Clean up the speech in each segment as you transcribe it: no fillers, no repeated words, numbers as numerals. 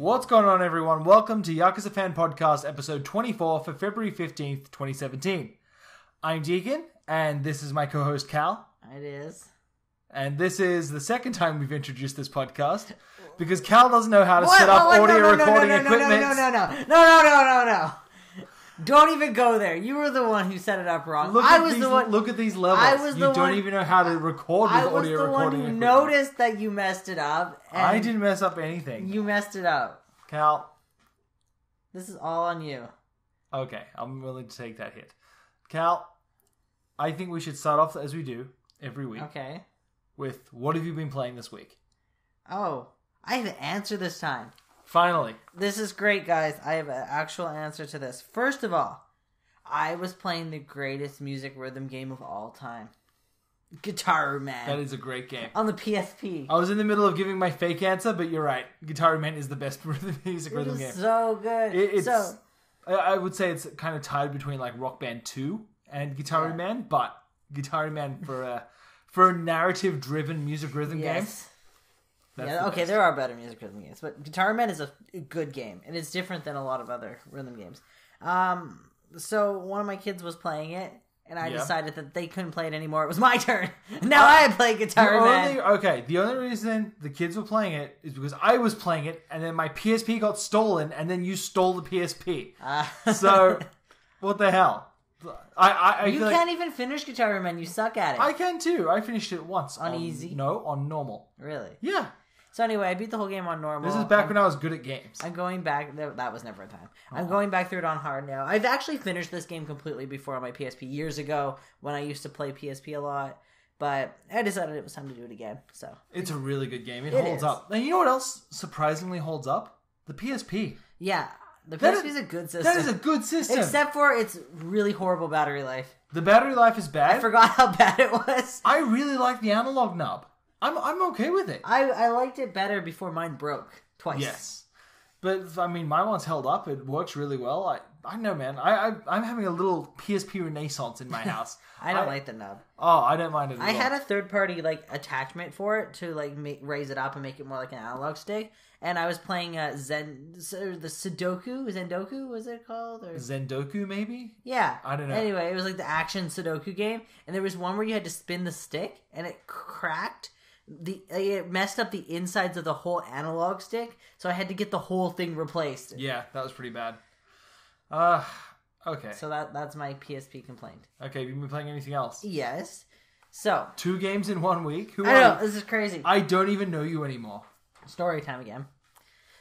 What's going on, everyone? Welcome to Yakuza Fan Podcast episode 24 for February 15th, 2017. I'm Deacon, and this is my co-host Cal. It is. And this is the second time we've introduced this podcast, because Cal doesn't know how to set up audio recording equipment. No. Don't even go there. You were the one who set it up wrong. Look at these levels. You don't even know how to record with audio recording. I was the one who noticed that you messed it up. And I didn't mess up anything. You messed it up. Cal. This is all on you. Okay, I'm willing to take that hit. Cal, I think we should start off as we do every week. Okay. With, what have you been playing this week? Oh, I have an answer this time. Finally. This is great, guys. I have an actual answer to this. First of all, I was playing the greatest music rhythm game of all time. Guitar Man. That is a great game. On the PSP. I was in the middle of giving my fake answer, but you're right. Guitar Man is the best music rhythm game. It is so good. I would say it's kind of tied between like Rock Band 2 and Guitar Man, but Guitar Man for a narrative-driven music rhythm game... Yeah, okay, there are better music rhythm games, but Guitar Man is a good game, and it's different than a lot of other rhythm games. So one of my kids was playing it, and I decided that they couldn't play it anymore. It was my turn. Now I play Guitar Man. The only reason the kids were playing it is because I was playing it, and then my PSP got stolen, and then you stole the PSP. So, what the hell? I can't even finish Guitar Man. You suck at it. I can too. I finished it once. On easy? No, on normal. Really? Yeah. So anyway, I beat the whole game on normal. This is back when I was good at games. I'm going back. That was never a time. Oh. I'm going back through it on hard now. I've actually finished this game completely before on my PSP years ago when I used to play PSP a lot. But I decided it was time to do it again. So it's a really good game. It holds up. And you know what else surprisingly holds up? The PSP. Yeah. The PSP is a good system. That is a good system. Except for its really horrible battery life. The battery life is bad. I forgot how bad it was. I really like the analog knob. I'm okay with it. I liked it better before mine broke twice. Yes. But, I mean, my one's held up. It works really well. I know, man. I'm having a little PSP renaissance in my house. I don't like the knob. Oh, I don't mind it at all. I had a third-party, attachment for it to, raise it up and make it more like an analog stick. And I was playing Zendoku, was it called? Or Zendoku, maybe? Yeah. I don't know. Anyway, it was, the action Sudoku game. And there was one where you had to spin the stick, and it cracked. It messed up the insides of the whole analog stick, so I had to get the whole thing replaced. Yeah, that was pretty bad. Okay. So that's my PSP complaint. Okay, have you been playing anything else? Yes. So 2 games in 1 week? I know, this is crazy. I don't even know you anymore. Story time again.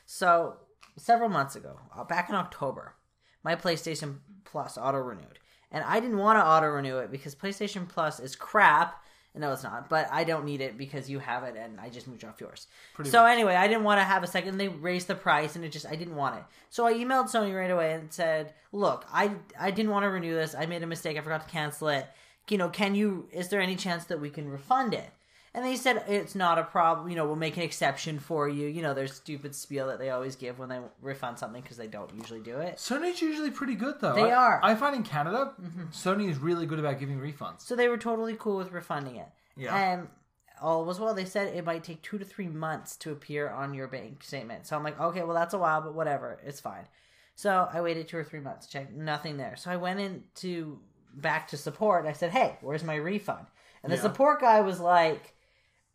So, several months ago, back in October, my PlayStation Plus auto-renewed. And I didn't want to auto-renew it because PlayStation Plus is crap. No, it's not, but I don't need it because you have it and I just moved off yours. Anyway, I didn't want to have a second. They raised the price and I didn't want it. So I emailed Sony right away and said, look, I didn't want to renew this. I made a mistake. I forgot to cancel it. Is there any chance that we can refund it? And they said, it's not a problem. We'll make an exception for you. Their stupid spiel that they always give when they refund something because they don't usually do it. Sony's usually pretty good, though. They are. I find in Canada, Sony is really good about giving refunds. So they were totally cool with refunding it. Yeah. And all was well. They said it might take 2 to 3 months to appear on your bank statement. So I'm like, okay, well, that's a while, but whatever. It's fine. So I waited 2 or 3 months. Checked. Nothing there. So I went back to support. And I said, hey, where's my refund? And the support guy was like...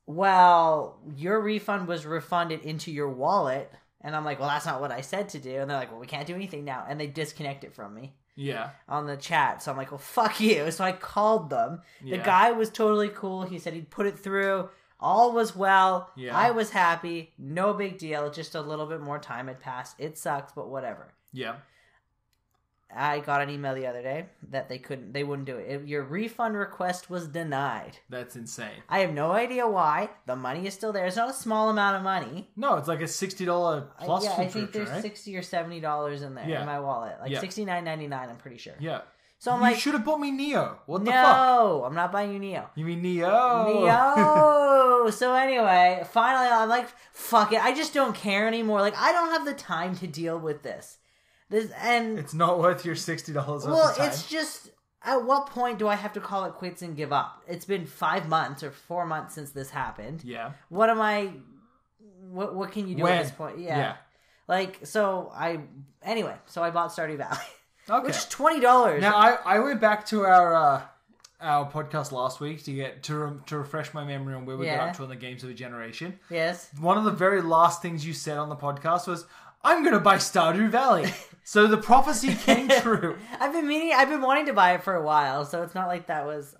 well, your refund was refunded into your wallet. And I'm like, well, that's not what I said to do. And they're like, well, we can't do anything now. And they disconnect it from me. Yeah. On the chat. So I'm like, well, fuck you. So I called them. Yeah. The guy was totally cool. He said he'd put it through. All was well. Yeah. I was happy. No big deal. Just a little bit more time had passed. It sucks, but whatever. Yeah. I got an email the other day that they wouldn't do it. Your refund request was denied. That's insane. I have no idea why. The money is still there. It's not a small amount of money. No, it's like a $60 plus. Yeah, I think there's $60 or $70 in there in my wallet. $69.99, I'm pretty sure. Yeah. So I'm you should have bought me Neo. What the fuck? No, I'm not buying you Neo. You mean Neo. So anyway, finally I'm like, fuck it. I just don't care anymore. I don't have the time to deal with this. It's not worth your $60. Well, it's just, at what point do I have to call it quits and give up? It's been 5 months or 4 months since this happened. Yeah. What can you do at this point? Yeah. So I bought Stardew Valley. Okay. Which is $20. Now, I went back to our podcast last week to get to refresh my memory on where we got up to on the games of a generation. Yes. One of the very last things you said on the podcast was, I'm going to buy Stardew Valley. So the prophecy came true. I've been wanting to buy it for a while, so it's not like that was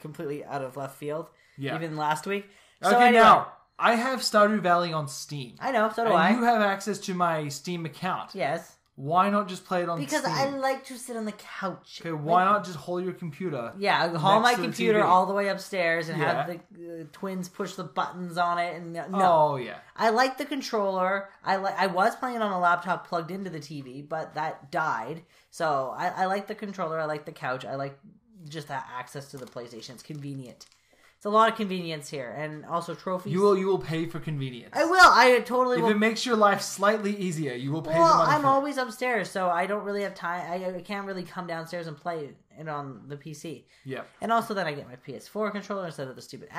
completely out of left field. Yeah. Even last week. So okay, anyway. Now, I have Stardew Valley on Steam. I know, so do I. And you have access to my Steam account. Yes. Why not just play it on Steam? Because I like to sit on the couch. Okay, why not just hold your computer? Yeah, haul my computer all the way upstairs and have the twins push the buttons on it. And no. Oh, yeah. I like the controller. I was playing it on a laptop plugged into the TV, but that died. So I like the controller. I like the couch. I like just that access to the PlayStation. It's convenient. It's a lot of convenience here, and also trophies. You will pay for convenience. I will. I totally will. If it makes your life slightly easier, you will pay the money. Well, I'm always upstairs, so I don't really have time. I can't really come downstairs and play it on the PC. Yeah. And also then I get my PS4 controller instead of the stupid Xbox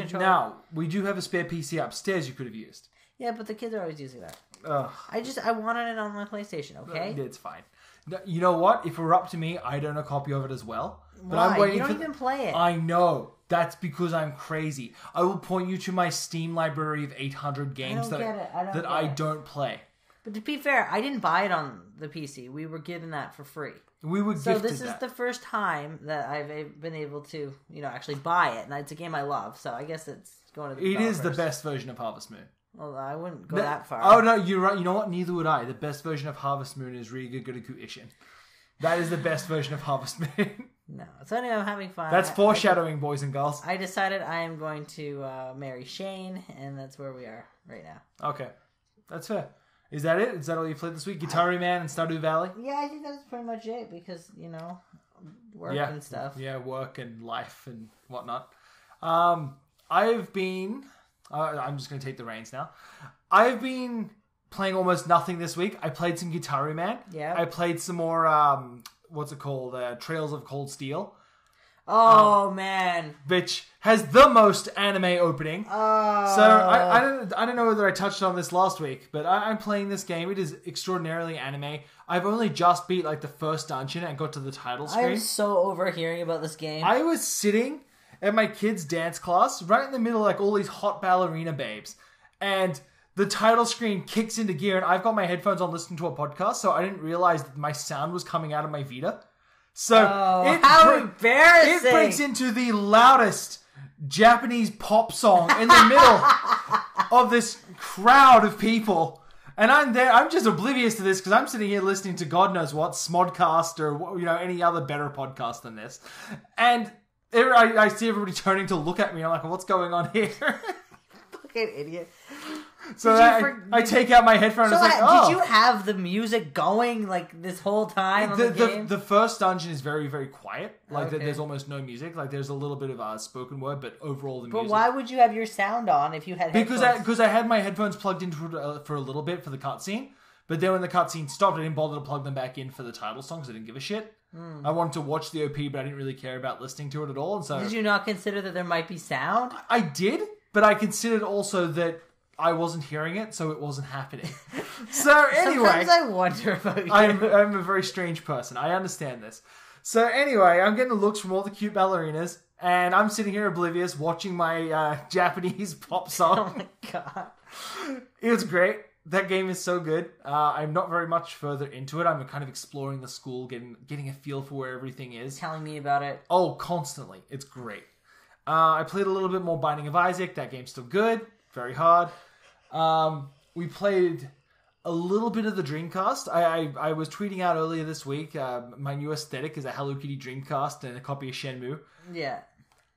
controller. Now, we do have a spare PC upstairs you could have used. Yeah, but the kids are always using that. Ugh. I wanted it on my PlayStation, okay? It's fine. You know what? If it were up to me, I'd own a copy of it as well. But why? I'm waiting you don't even play it. I know. That's because I'm crazy. I will point you to my Steam library of 800 games I don't play. But to be fair, I didn't buy it on the PC. We were given that for free. We were gifted that. So this is the first time that I've been able to, actually buy it. And it's a game I love, so I guess it's going to the developers. It is the best version of Harvest Moon. Well, I wouldn't go that far. Oh, no, you're right. You know what? Neither would I. The best version of Harvest Moon is Ryu ga Gotoku Ishin. That is the best version of Harvest Moon. No. So anyway, I'm having fun. That's foreshadowing, boys and girls. I decided I am going to marry Shane, and that's where we are right now. Okay. That's fair. Is that it? Is that all you played this week? Guitar Man and Stardew Valley? Yeah, I think that's pretty much it because, work and stuff. Yeah, work and life and whatnot. I've been... I'm just going to take the reins now. I've been playing almost nothing this week. I played some Guitar Man. Yeah. I played some more... what's it called? Trails of Cold Steel. Oh, man. Which has the most anime opening. Oh. So I don't know whether I touched on this last week, but I'm playing this game. It is extraordinarily anime. I've only just beat the first dungeon and got to the title screen. I'm so over hearing about this game. I was sitting at my kids' dance class right in the middle of all these hot ballerina babes. And... the title screen kicks into gear, and I've got my headphones on listening to a podcast, so I didn't realize that my sound was coming out of my Vita. So embarrassing! It breaks into the loudest Japanese pop song in the middle of this crowd of people, and I'm there. I'm just oblivious to this because I'm sitting here listening to God knows what Smodcast or any other better podcast than this, and I see everybody turning to look at me. I'm like, well, "What's going on here?" Fucking idiot. So I take out my headphones and oh. Did you have the music going, this whole time on the game? The first dungeon is very, very quiet. There's almost no music. There's a little bit of spoken word, but overall the music... But why would you have your sound on if you had headphones? Because I had my headphones plugged in for a little bit for the cutscene, but then when the cutscene stopped, I didn't bother to plug them back in for the title song because I didn't give a shit. Mm. I wanted to watch the OP, but I didn't really care about listening to it at all. And so did you not consider that there might be sound? I did, but I considered also that... I wasn't hearing it, so it wasn't happening. So anyway... Sometimes I wonder about you. I'm a very strange person. I understand this. So anyway, I'm getting looks from all the cute ballerinas, and I'm sitting here oblivious watching my Japanese pop song. Oh my god. It was great. That game is so good. I'm not very much further into it. I'm kind of exploring the school, getting a feel for where everything is. Telling me about it. Oh, constantly. It's great. I played a little bit more Binding of Isaac. That game's still good. Very hard. We played a little bit of the Dreamcast. I was tweeting out earlier this week, my new aesthetic is a Hello Kitty Dreamcast and a copy of Shenmue. Yeah.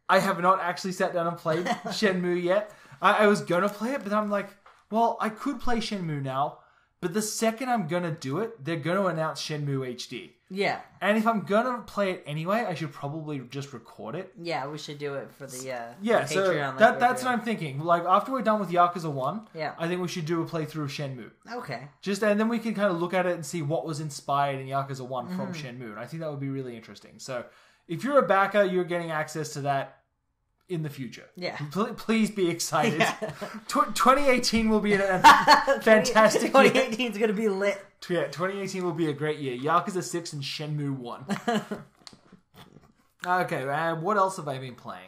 I have not actually sat down and played Shenmue yet. I was going to play it, but I'm like, well, I could play Shenmue now, but the second I'm going to do it, they're going to announce Shenmue HD. Yeah. And if I'm going to play it anyway, I should probably just record it. Yeah, we should do it for the Patreon. So that's what I'm thinking. After we're done with Yakuza 1, I think we should do a playthrough of Shenmue. Okay. And then we can kind of look at it and see what was inspired in Yakuza 1 from Shenmue. And I think that would be really interesting. So if you're a backer, you're getting access to that in the future. Yeah. Please be excited. Yeah. 2018 will be a fantastic 2018 year. 2018's going to be lit. Yeah, 2018 will be a great year. Yakuza 6 and Shenmue 1. Okay, what else have I been playing?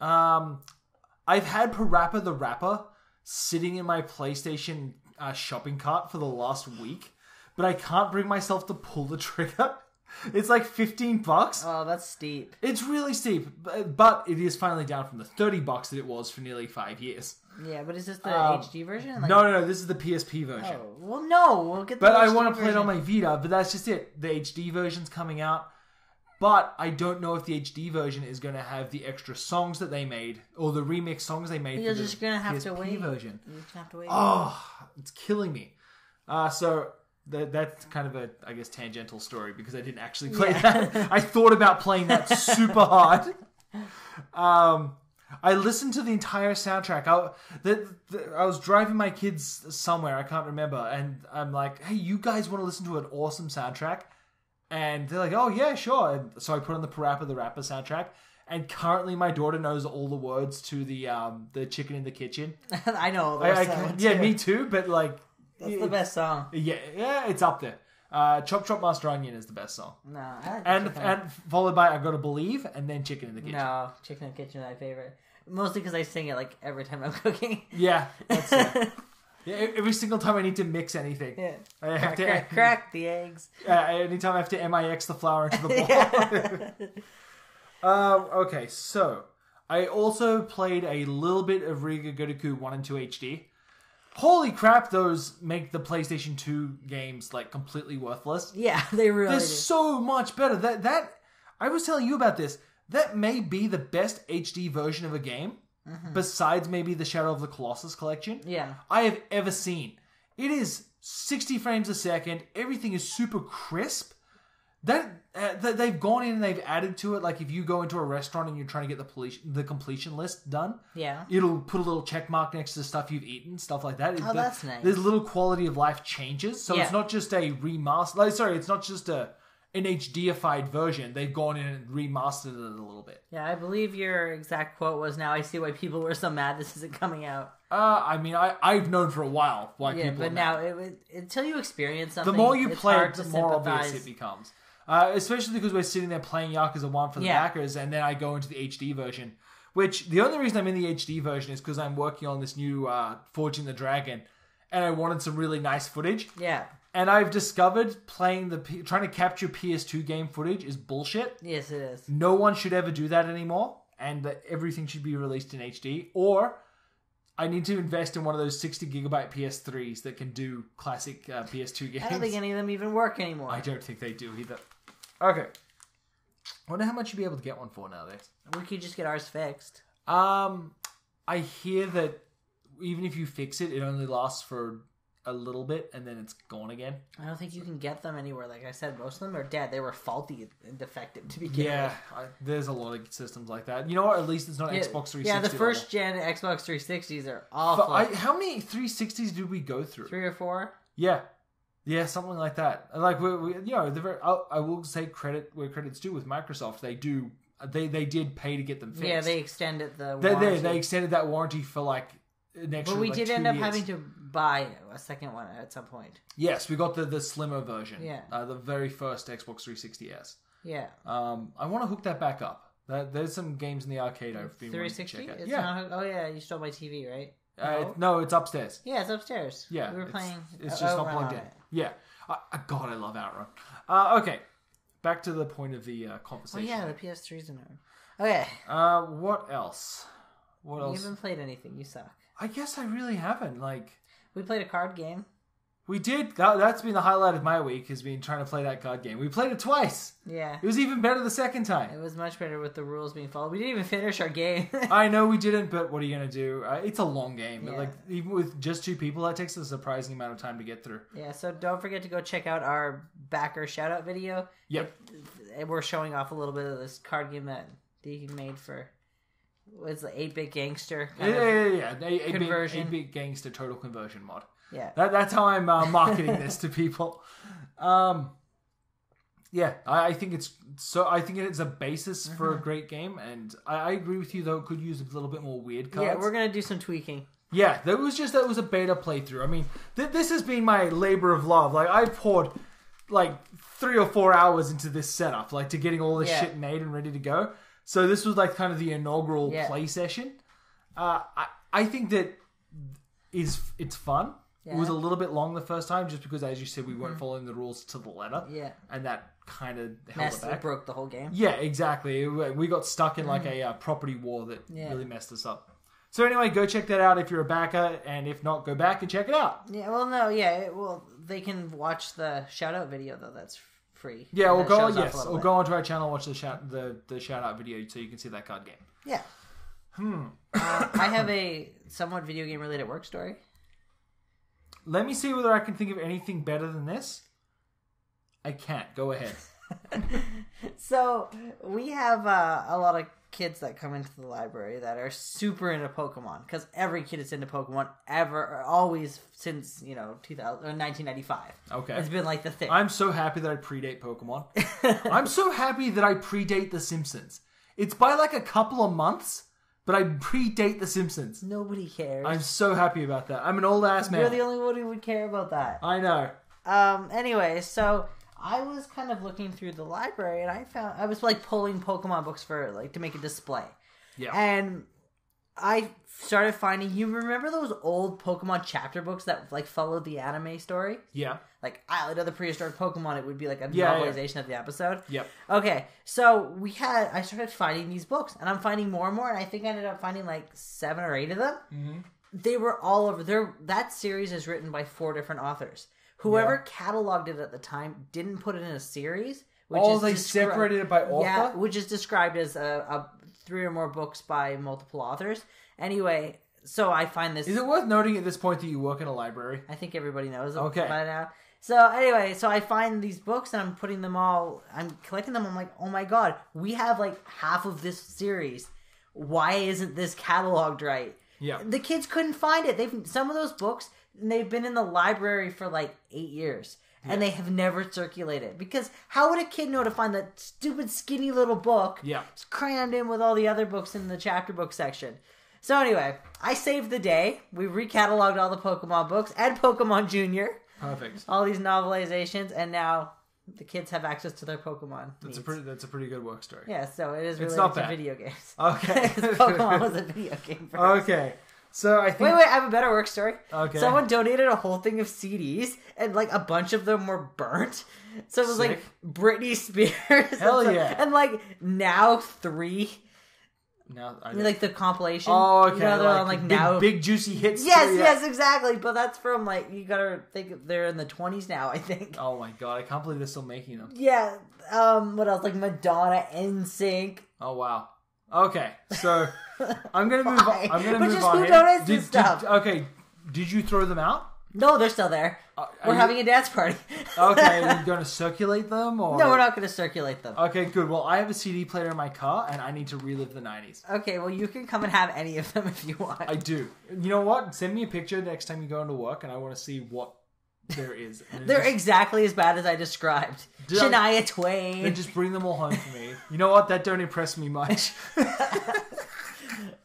I've had Parappa the Rapper sitting in my PlayStation shopping cart for the last week, but I can't bring myself to pull the trigger. It's like $15. Oh, that's steep. It's really steep, but it is finally down from the $30 that it was for nearly 5 years. Yeah, but is this the HD version? Like... No. This is the PSP version. Oh, well, no. We'll get. But I want to play it on my Vita. But that's just it. The HD version's coming out, but I don't know if the HD version is going to have the extra songs that they made or the remix songs they made. You're for just going to have to wait. Version. You're just gonna have to wait. Oh, it's killing me. So. That's kind of a, I guess, tangential story because I didn't actually play that. I thought about playing that super hard. I listened to the entire soundtrack. I was driving my kids somewhere, I can't remember, and I'm like, hey, you guys want to listen to an awesome soundtrack? And they're like, oh, yeah, sure. And so I put on the Parappa the Rapper soundtrack. And currently, my daughter knows all the words to the Chicken in the Kitchen. I know. Yeah, me too, but like... That's the best song. Yeah, it's up there. Chop Chop Master Onion is the best song. No, and followed by I Gotta Believe, and then Chicken in the Kitchen. No, Chicken in the Kitchen is my favorite. Mostly because I sing it like every time I'm cooking. Yeah, that's it. Yeah, every single time I need to mix anything. Yeah, I have to crack the eggs. Anytime I have to mix the flour into the bowl. Yeah. Okay, so I also played a little bit of Ryu ga Gotoku 1 and 2 HD. Holy crap, those make the PlayStation 2 games, like, completely worthless. Yeah, they really do. They're so much better. That I was telling you about this. That may be the best HD version of a game, besides maybe the Shadow of the Colossus collection, I have ever seen. It is 60 frames a second. Everything is super crisp. That they've gone in and they've added to it. Like if you go into a restaurant and you're trying to get the completion list done, it'll put a little check mark next to the stuff you've eaten, stuff like that. That's nice. There's little quality of life changes, so it's not just a remaster. It's not just an HD-ified version. They've gone in and remastered it a little bit. Yeah, I believe your exact quote was, "Now I see why people were so mad this isn't coming out." I mean, I've known for a while why people. Yeah, but now until you experience something, the more you play, the more obvious it becomes. Especially because we're sitting there playing Yakuza 1 for the backers, and then I go into the HD version. Which, the only reason I'm in the HD version is because I'm working on this new Forging the Dragon, and I wanted some really nice footage. Yeah. And I've discovered trying to capture PS2 game footage is bullshit. Yes, it is. No one should ever do that anymore, and that everything should be released in HD. Or, I need to invest in one of those 60 gigabyte PS3s that can do classic PS2 games. I don't think any of them even work anymore. I don't think they do either. Okay. I wonder how much you'd be able to get one for nowadays. We could just get ours fixed. I hear that even if you fix it, it only lasts for a little bit and then it's gone again. I don't think you can get them anywhere. Like I said, most of them are dead. They were faulty and defective to begin with. Yeah, there's a lot of systems like that. You know what? At least it's not Xbox 360. Yeah, the first gen Xbox 360s are awful. How many 360s did we go through? 3 or 4? Yeah. Yeah, something like that. Like we you know, I will say credit where credit's due with Microsoft. They did pay to get them fixed. Yeah, they extended the warranty. They extended that warranty for like an extra. But we did end up having to buy a second one at some point. Yes, we got the slimmer version. Yeah, the very first Xbox 360s. Yeah. I want to hook that back up. There's some games in the arcade I've been wanting to check out. Oh yeah, you stole my TV, right? No, it's upstairs. Yeah, it's upstairs. Yeah, we were playing. It's just not plugged in. Yeah. God, I love Outrun. Okay, back to the point of the conversation. Oh yeah, the PS3's in there. Okay. What else? You haven't played anything. You suck. I guess I really haven't. Like, we played a card game. We did. That's been the highlight of my week, has been trying to play that card game. We played it twice. Yeah. It was even better the second time. It was much better with the rules being followed. We didn't even finish our game. I know we didn't, but what are you going to do? It's a long game. Yeah. But like, even with just 2 people, that takes a surprising amount of time to get through. Yeah, so don't forget to go check out our backer shout-out video. Yep. We're showing off a little bit of this card game that he made for... It's the 8-bit gangster conversion. 8-bit gangster total conversion mod. Yeah, that's how I'm marketing this to people. Yeah, I think it's so. I think it's a basis for a great game, and I agree with you though. It could use a little bit more weird cards. Yeah, we're gonna do some tweaking. Yeah, that was a beta playthrough. I mean, this has been my labor of love. Like I poured like 3 or 4 hours into this setup, like to getting all this shit made and ready to go. So this was like kind of the inaugural play session. I think that it's fun. Yeah. It was a little bit long the first time, just because, as you said, we weren't following the rules to the letter. Yeah, and that kind of held it back. Broke the whole game. Yeah, exactly. We got stuck in like a property war that really messed us up. So anyway, go check that out if you're a backer, and if not, go back and check it out. Yeah, well, no, yeah, well, they can watch the shout-out video, though. That's free. Yeah, or go onto our channel, watch the shout-out video, so you can see that card game. Yeah. I have a somewhat video game-related work story. Let me see whether I can think of anything better than this. I can't. Go ahead. So, we have a lot of kids that come into the library that are super into Pokemon, because every kid is into Pokemon ever, always, since, 1995. Okay. It's been like the thing. I'm so happy that I predate Pokemon. I'm so happy that I predate The Simpsons. It's by like a couple of months. But I predate The Simpsons. Nobody cares. I'm so happy about that. I'm an old ass man. You're the only one who would care about that. I know. Anyway, so I was kind of looking through the library, and I was like pulling Pokemon books for like to make a display. Yeah. And I started finding. You remember those old Pokemon chapter books that like followed the anime story? Yeah. Like Island of the Prehistoric Pokemon. It would be like a novelization of the episode. Yep. Okay, so I started finding these books, and I'm finding more and more, and I think I ended up finding like 7 or 8 of them. Mm-hmm. They were all over there. That series is written by 4 different authors. Whoever cataloged it at the time didn't put it in a series. Separated it by author? Yeah, which is described as a 3 or more books by multiple authors. Anyway, so I find this... Is it worth noting at this point that you work in a library? I think everybody knows by now. So anyway, so I find these books and I'm putting them all... I'm collecting them. I'm like, oh my god, we have like half of this series. Why isn't this cataloged right? Yeah. The kids couldn't find it. Some of those books, they've been in the library for like 8 years. Yeah. And they have never circulated. Because how would a kid know to find that stupid skinny little book crammed in with all the other books in the chapter book section? So anyway, I saved the day. We recataloged all the Pokemon books and Pokemon Junior. Perfect. All these novelizations, and now the kids have access to their Pokemon. That's a pretty good work story. Yeah, so it is related to video games. Okay. Pokemon was a video game first. Okay. So I think... Wait, I have a better work story. Okay. Someone donated a whole thing of CDs, and like a bunch of them were burnt. So it was like Britney Spears. Hell and yeah. And like Now 3. Now I mean, like the compilation. Oh, okay. Like big, Now. Big juicy hits. Yes, yes, exactly. But that's from like, you gotta think they're in the 20s now, I think. Oh my god, I can't believe they're still making them. Yeah. What else? Like Madonna, NSYNC. Oh wow. Okay, so I'm gonna move on. Who donates this stuff? Did you throw them out? No, they're still there. We're having a dance party. Okay, are you going to circulate them? Or... No, we're not going to circulate them. Okay, good. Well, I have a CD player in my car, and I need to relive the 90s. Okay, well, you can come and have any of them if you want. I do. You know what? Send me a picture next time you go into work, and I want to see what there is. They're exactly as bad as I described. Shania Twain. Then just bring them all home for me. You know what? That don't impress me much.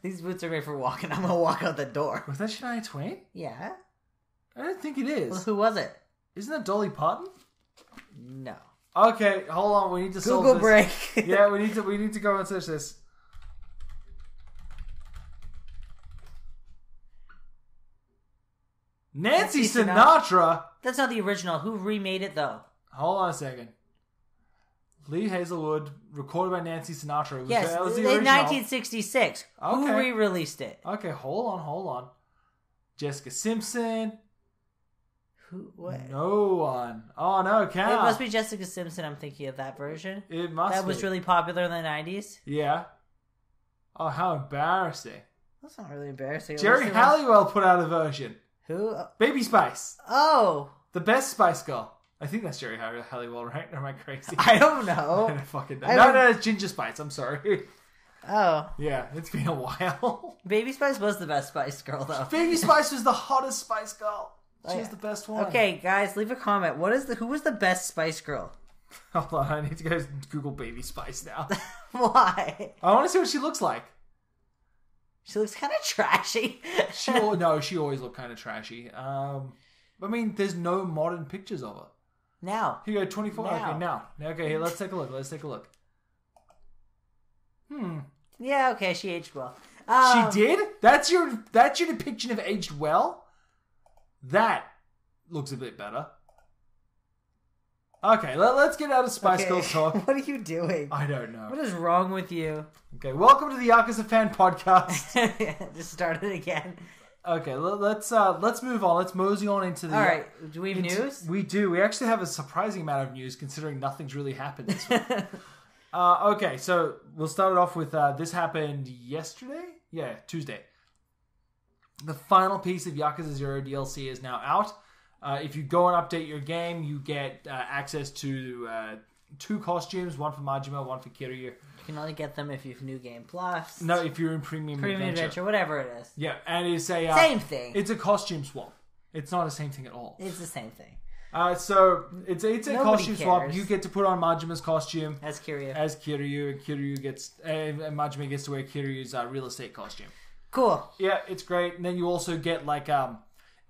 These boots are made for walking. I'm going to walk out the door. Was that Shania Twain? Yeah. I don't think it is. Well, who was it? Isn't that Dolly Parton? No. Okay, hold on. We need to solve this. Google break. Yeah, we need to go and search this. Nancy Sinatra? That's not the original. Who remade it, though? Hold on a second. Lee Hazelwood, recorded by Nancy Sinatra. That was the original. In 1966. Okay. Who re-released it? Okay, hold on. Jessica Simpson. Who? What? No one. Oh, no, Cal. It must be Jessica Simpson I'm thinking of, that version. It must be. That was really popular in the 90s. Yeah. Oh, how embarrassing. That's not really embarrassing. Jerry Halliwell put out a version. Who? Baby Spice. Oh. The best Spice Girl. I think that's Jerry Halliwell, right? Or am I crazy? I don't know. I don't fucking know. No, it's Ginger Spice. I'm sorry. Oh. Yeah, it's been a while. Baby Spice was the best Spice Girl, though. Baby Spice was the hottest Spice Girl. She was the best one. Okay, guys, leave a comment. Who was the best Spice Girl? Hold on, I need to go Google Baby Spice now. Why? I want to see what she looks like. She looks kind of trashy. She always looked kind of trashy. I mean, there's no modern pictures of her. Now. Here you go, 24. Now. Okay, now. Okay, here, let's take a look. Yeah, okay, she aged well. She did? That's your depiction of aged well? That looks a bit better. Okay, let's get out of Spice Girls talk. What are you doing? I don't know. What is wrong with you? Okay, welcome to the Yakuza Fan Podcast. Just started it again. Okay, let's move on. Let's mosey on into the... All right, do we have news? We do. We actually have a surprising amount of news considering nothing's really happened this week. Okay, so we'll start it off with this happened yesterday? Yeah, Tuesday. The final piece of Yakuza 0 DLC is now out. If you go and update your game, you get access to two costumes, one for Majima, one for Kiryu. You can only get them if you've New Game Plus. No, if you're in Premium Adventure, whatever it is. Yeah, and it's a... same thing. It's a costume swap. It's not the same thing at all. It's the same thing. So, it's a costume swap. You get to put on Majima's costume. As Kiryu. And Majima gets to wear Kiryu's real estate costume. Cool. Yeah, it's great. And then you also get, like...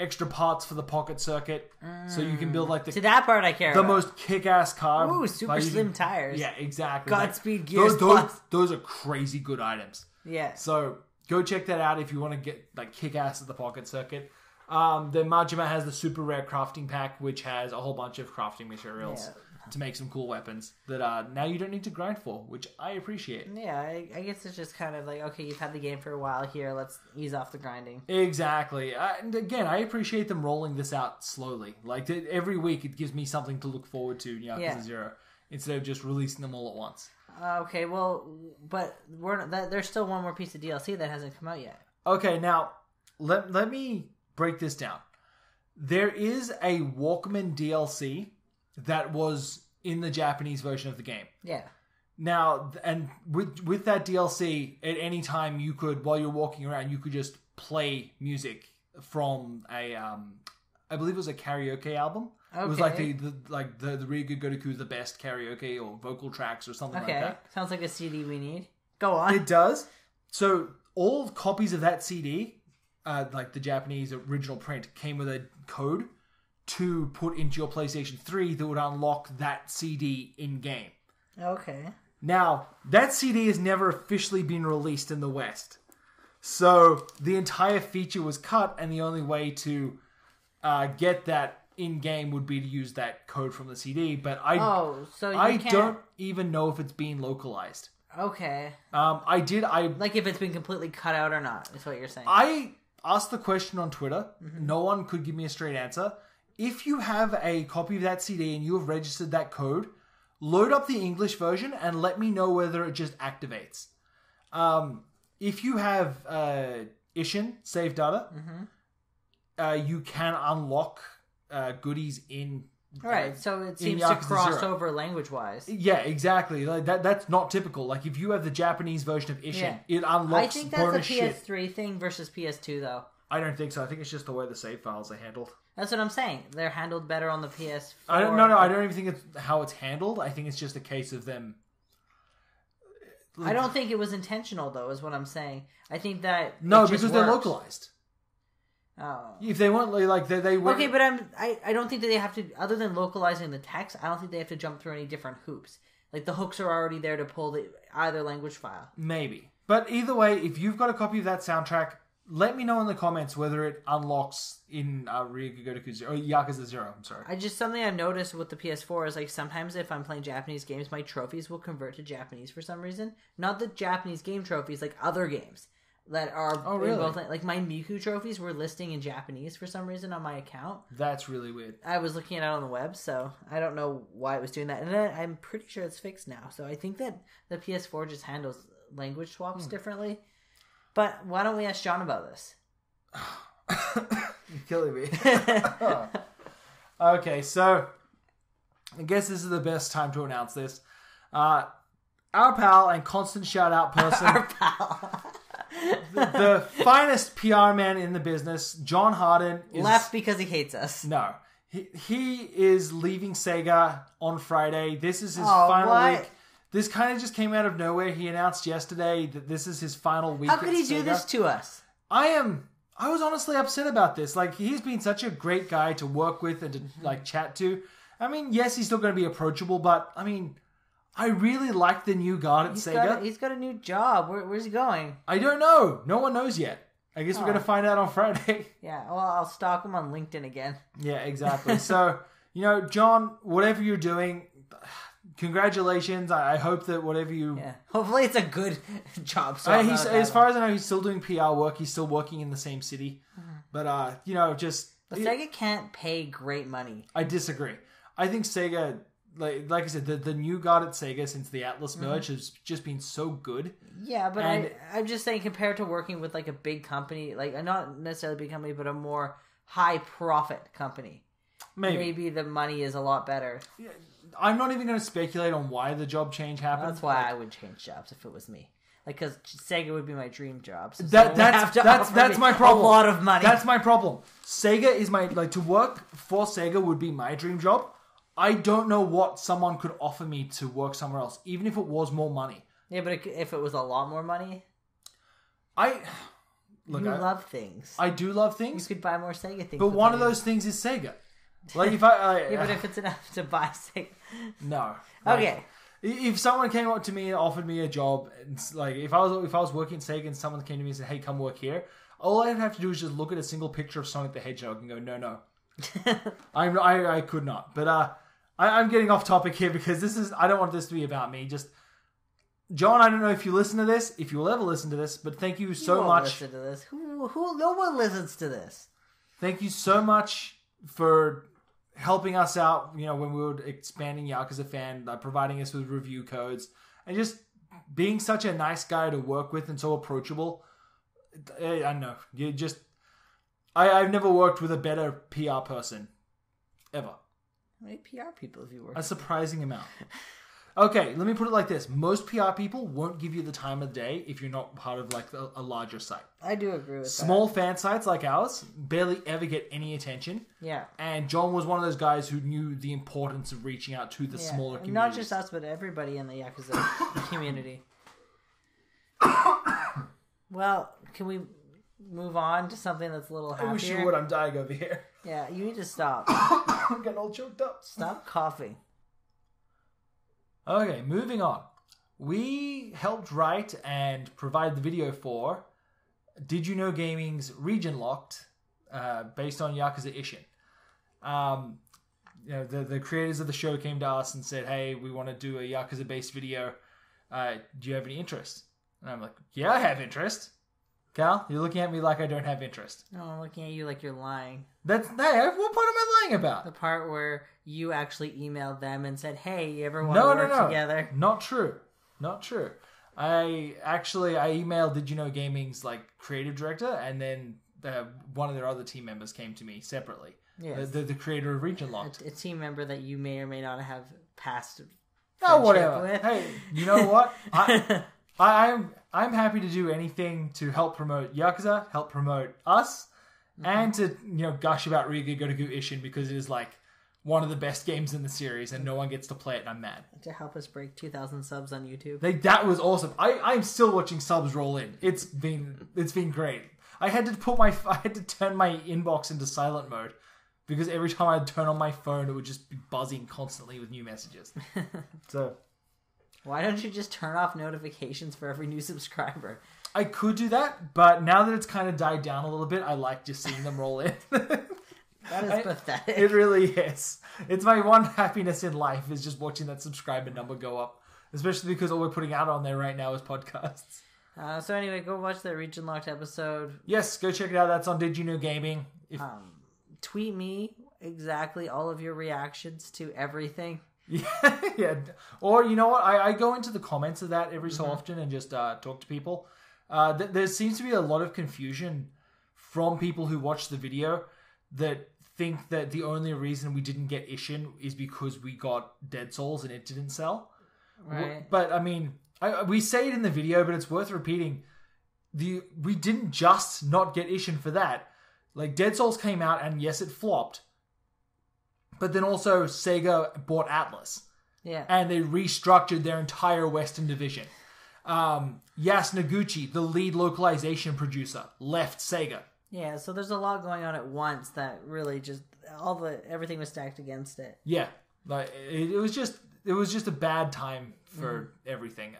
extra parts for the pocket circuit, so you can build like the... See, that part I care about. The most kick-ass car. Ooh, super slim tires. Yeah, exactly. Godspeed Gears Plus. Those are crazy good items. Yeah. So, go check that out if you want to get like kick-ass at the pocket circuit. Then Majima has the super rare crafting pack, which has a whole bunch of crafting materials to make some cool weapons that now you don't need to grind for, which I appreciate. Yeah, I guess it's just kind of like, okay, you've had the game for a while here, let's ease off the grinding. Exactly. And again, I appreciate them rolling this out slowly. Like, every week it gives me something to look forward to in Yakuza 0, instead of just releasing them all at once. Okay, well, but there's still one more piece of DLC that hasn't come out yet. Okay, now, let me... break this down. There is a Walkman DLC that was in the Japanese version of the game. Yeah. Now, and with that DLC, at any time you could, while you're walking around, you could just play music from a, I believe it was a karaoke album. Okay. It was like the Ryu ga Gotoku the best karaoke or vocal tracks or something like that. Sounds like a CD we need. Go on. It does. So all copies of that CD... like the Japanese original print came with a code to put into your PlayStation 3 that would unlock that CD in-game. Okay. Now, that CD has never officially been released in the West. So, the entire feature was cut, and the only way to get that in-game would be to use that code from the CD, but I don't even know if it's being localized. Okay. Like if it's been completely cut out or not, is what you're saying. I asked the question on Twitter. Mm-hmm. No one could give me a straight answer. If you have a copy of that CD and you have registered that code, load up the English version and let me know whether it just activates. If you have Ishin, save data, you can unlock goodies in... All right, so it seems to cross over language-wise. Yeah, exactly. Like that's not typical. Like, if you have the Japanese version of Ishin, it unlocks... I think that's a PS3 thing versus PS2, though. I don't think so. I think it's just the way the save files are handled. That's what I'm saying. They're handled better on the PS4. I don't even think it's how it's handled. I think it's just a case of them... I don't think it was intentional, though, is what I'm saying. I think that... No, because they're localized. Oh. If they want, like, they were... Okay, but I don't think that they have to... Other than localizing the text, I don't think they have to jump through any different hoops. Like, the hooks are already there to pull either language file. Maybe. But either way, if you've got a copy of that soundtrack, let me know in the comments whether it unlocks in Ryu ga Gotoku or Yakuza 0, I'm sorry. Something I've noticed with the PS4 is, like, sometimes if I'm playing Japanese games, my trophies will convert to Japanese for some reason. Not the Japanese game trophies, like other games. That are like my Miku trophies were listing in Japanese for some reason on my account. That's really weird. I was looking it out on the web, so I don't know why it was doing that. And then I'm pretty sure it's fixed now. So I think that the PS4 just handles language swaps differently. But why don't we ask John about this? You're killing me. Okay, so I guess this is the best time to announce this. Our pal and constant shout out person. Our pal. the finest PR man in the business, John Harden... Left because he hates us. No. He is leaving Sega on Friday. This is his final week. This kind of just came out of nowhere. He announced yesterday that this is his final week. How could he do this to us? I was honestly upset about this. Like, he's been such a great guy to work with and to like chat to. I mean, yes, he's still going to be approachable, but I mean, I really like the new guard at Sega. He's got a new job. Where's he going? I don't know. No one knows yet. I guess we're going to find out on Friday. Yeah, well, I'll stalk him on LinkedIn again. Yeah, exactly. So, you know, John, whatever you're doing, congratulations. I hope that whatever you... Yeah. Hopefully it's a good job. So as far as I know, he's still doing PR work. He's still working in the same city. Mm-hmm. But, you know, just... But Sega can't pay great money. I disagree. I think Sega... Like I said, the new guard at Sega since the Atlas merge has just been so good. Yeah, but I'm just saying compared to working with like a big company, like not necessarily a big company, but a more high-profit company. Maybe the money is a lot better. Yeah, I'm not even going to speculate on why the job change happened. That's why I would change jobs if it was me. Like, because Sega would be my dream job. So that's my problem. A lot of money. That's my problem. Sega is my... Like, to work for Sega would be my dream job. I don't know what someone could offer me to work somewhere else, even if it was more money. Yeah, but if it was a lot more money? I love things. I do love things. You could buy more Sega things. But one of those things is Sega. Like, if yeah, but if it's enough to buy Sega... No. Like, okay. If someone came up to me and offered me a job, like, if I was working at Sega and someone came to me and said, hey, come work here, all I'd have to do is just look at a single picture of Sonic the Hedgehog and go, no. I could not. But, I'm getting off topic here because I don't want this to be about me. Just, John, I don't know if you listen to this, if you'll ever listen to this, but thank you so much. Listen to this. Who? No one listens to this. Thank you so much for helping us out. You know, when we were expanding Yakuza Fan, providing us with review codes, and just being such a nice guy to work with and so approachable. I don't know. You just, I've never worked with a better PR person, ever. How many PR people have you worked with? A surprising amount. Okay, let me put it like this. Most PR people won't give you the time of day if you're not part of like a larger site. I do agree with that. Small fan sites like ours barely ever get any attention. Yeah. And John was one of those guys who knew the importance of reaching out to the smaller community. Not just us, but everybody in the Yakuza community. Well, can we move on to something that's a little happier? I wish you would. I'm dying over here. Yeah, you need to stop. I'm getting all choked up. Stop coughing. Okay, moving on. We helped write and provide the video for Did You Know Gaming's Region Locked, based on Yakuza Ishin. You know, the creators of the show came to us and said, hey, we want to do a Yakuza-based video. Do you have any interest? And I'm like, yeah, I have interest. Cal, you're looking at me like I don't have interest. No, I'm looking at you like you're lying. What part am I lying about? The part where you actually emailed them and said, hey, you ever want to work together? Not true. I emailed Did You Know Gaming's like creative director, and then one of their other team members came to me separately. Yes. The creator of Region Locked. A team member that you may or may not have passed whatever. With. Hey, you know what? I'm happy to do anything to help promote Yakuza, help promote us, and to, you know, gush about Ryu ga Gotoku Ishin because it is like one of the best games in the series and no one gets to play it and I'm mad. To help us break 2,000 subs on YouTube. That was awesome. I'm still watching subs roll in. It's been great. I had to turn my inbox into silent mode because every time I'd turn on my phone it would just be buzzing constantly with new messages. So why don't you just turn off notifications for every new subscriber? I could do that, but now that it's kind of died down a little bit, I like just seeing them roll in. That is pathetic. It really is. It's my one happiness in life is just watching that subscriber number go up, especially because all we're putting out on there right now is podcasts. So anyway, go watch that Region Locked episode. Yes, go check it out. That's on Did You Know Gaming. Tweet me exactly all of your reactions to everything. Yeah. Or you know what? I go into the comments of that every so often and just talk to people. There seems to be a lot of confusion from people who watch the video that think that the only reason we didn't get Ishin is because we got Dead Souls and it didn't sell. Right. But I mean, we say it in the video, but it's worth repeating. We didn't just not get Ishin for that. Like Dead Souls came out and yes, it flopped. But then also Sega bought Atlas. Yeah. And they restructured their entire Western division. Yas Noguchi, the lead localization producer, left Sega. Yeah, so there's a lot going on at once that really just everything was stacked against it. Yeah. Like it was just a bad time for everything.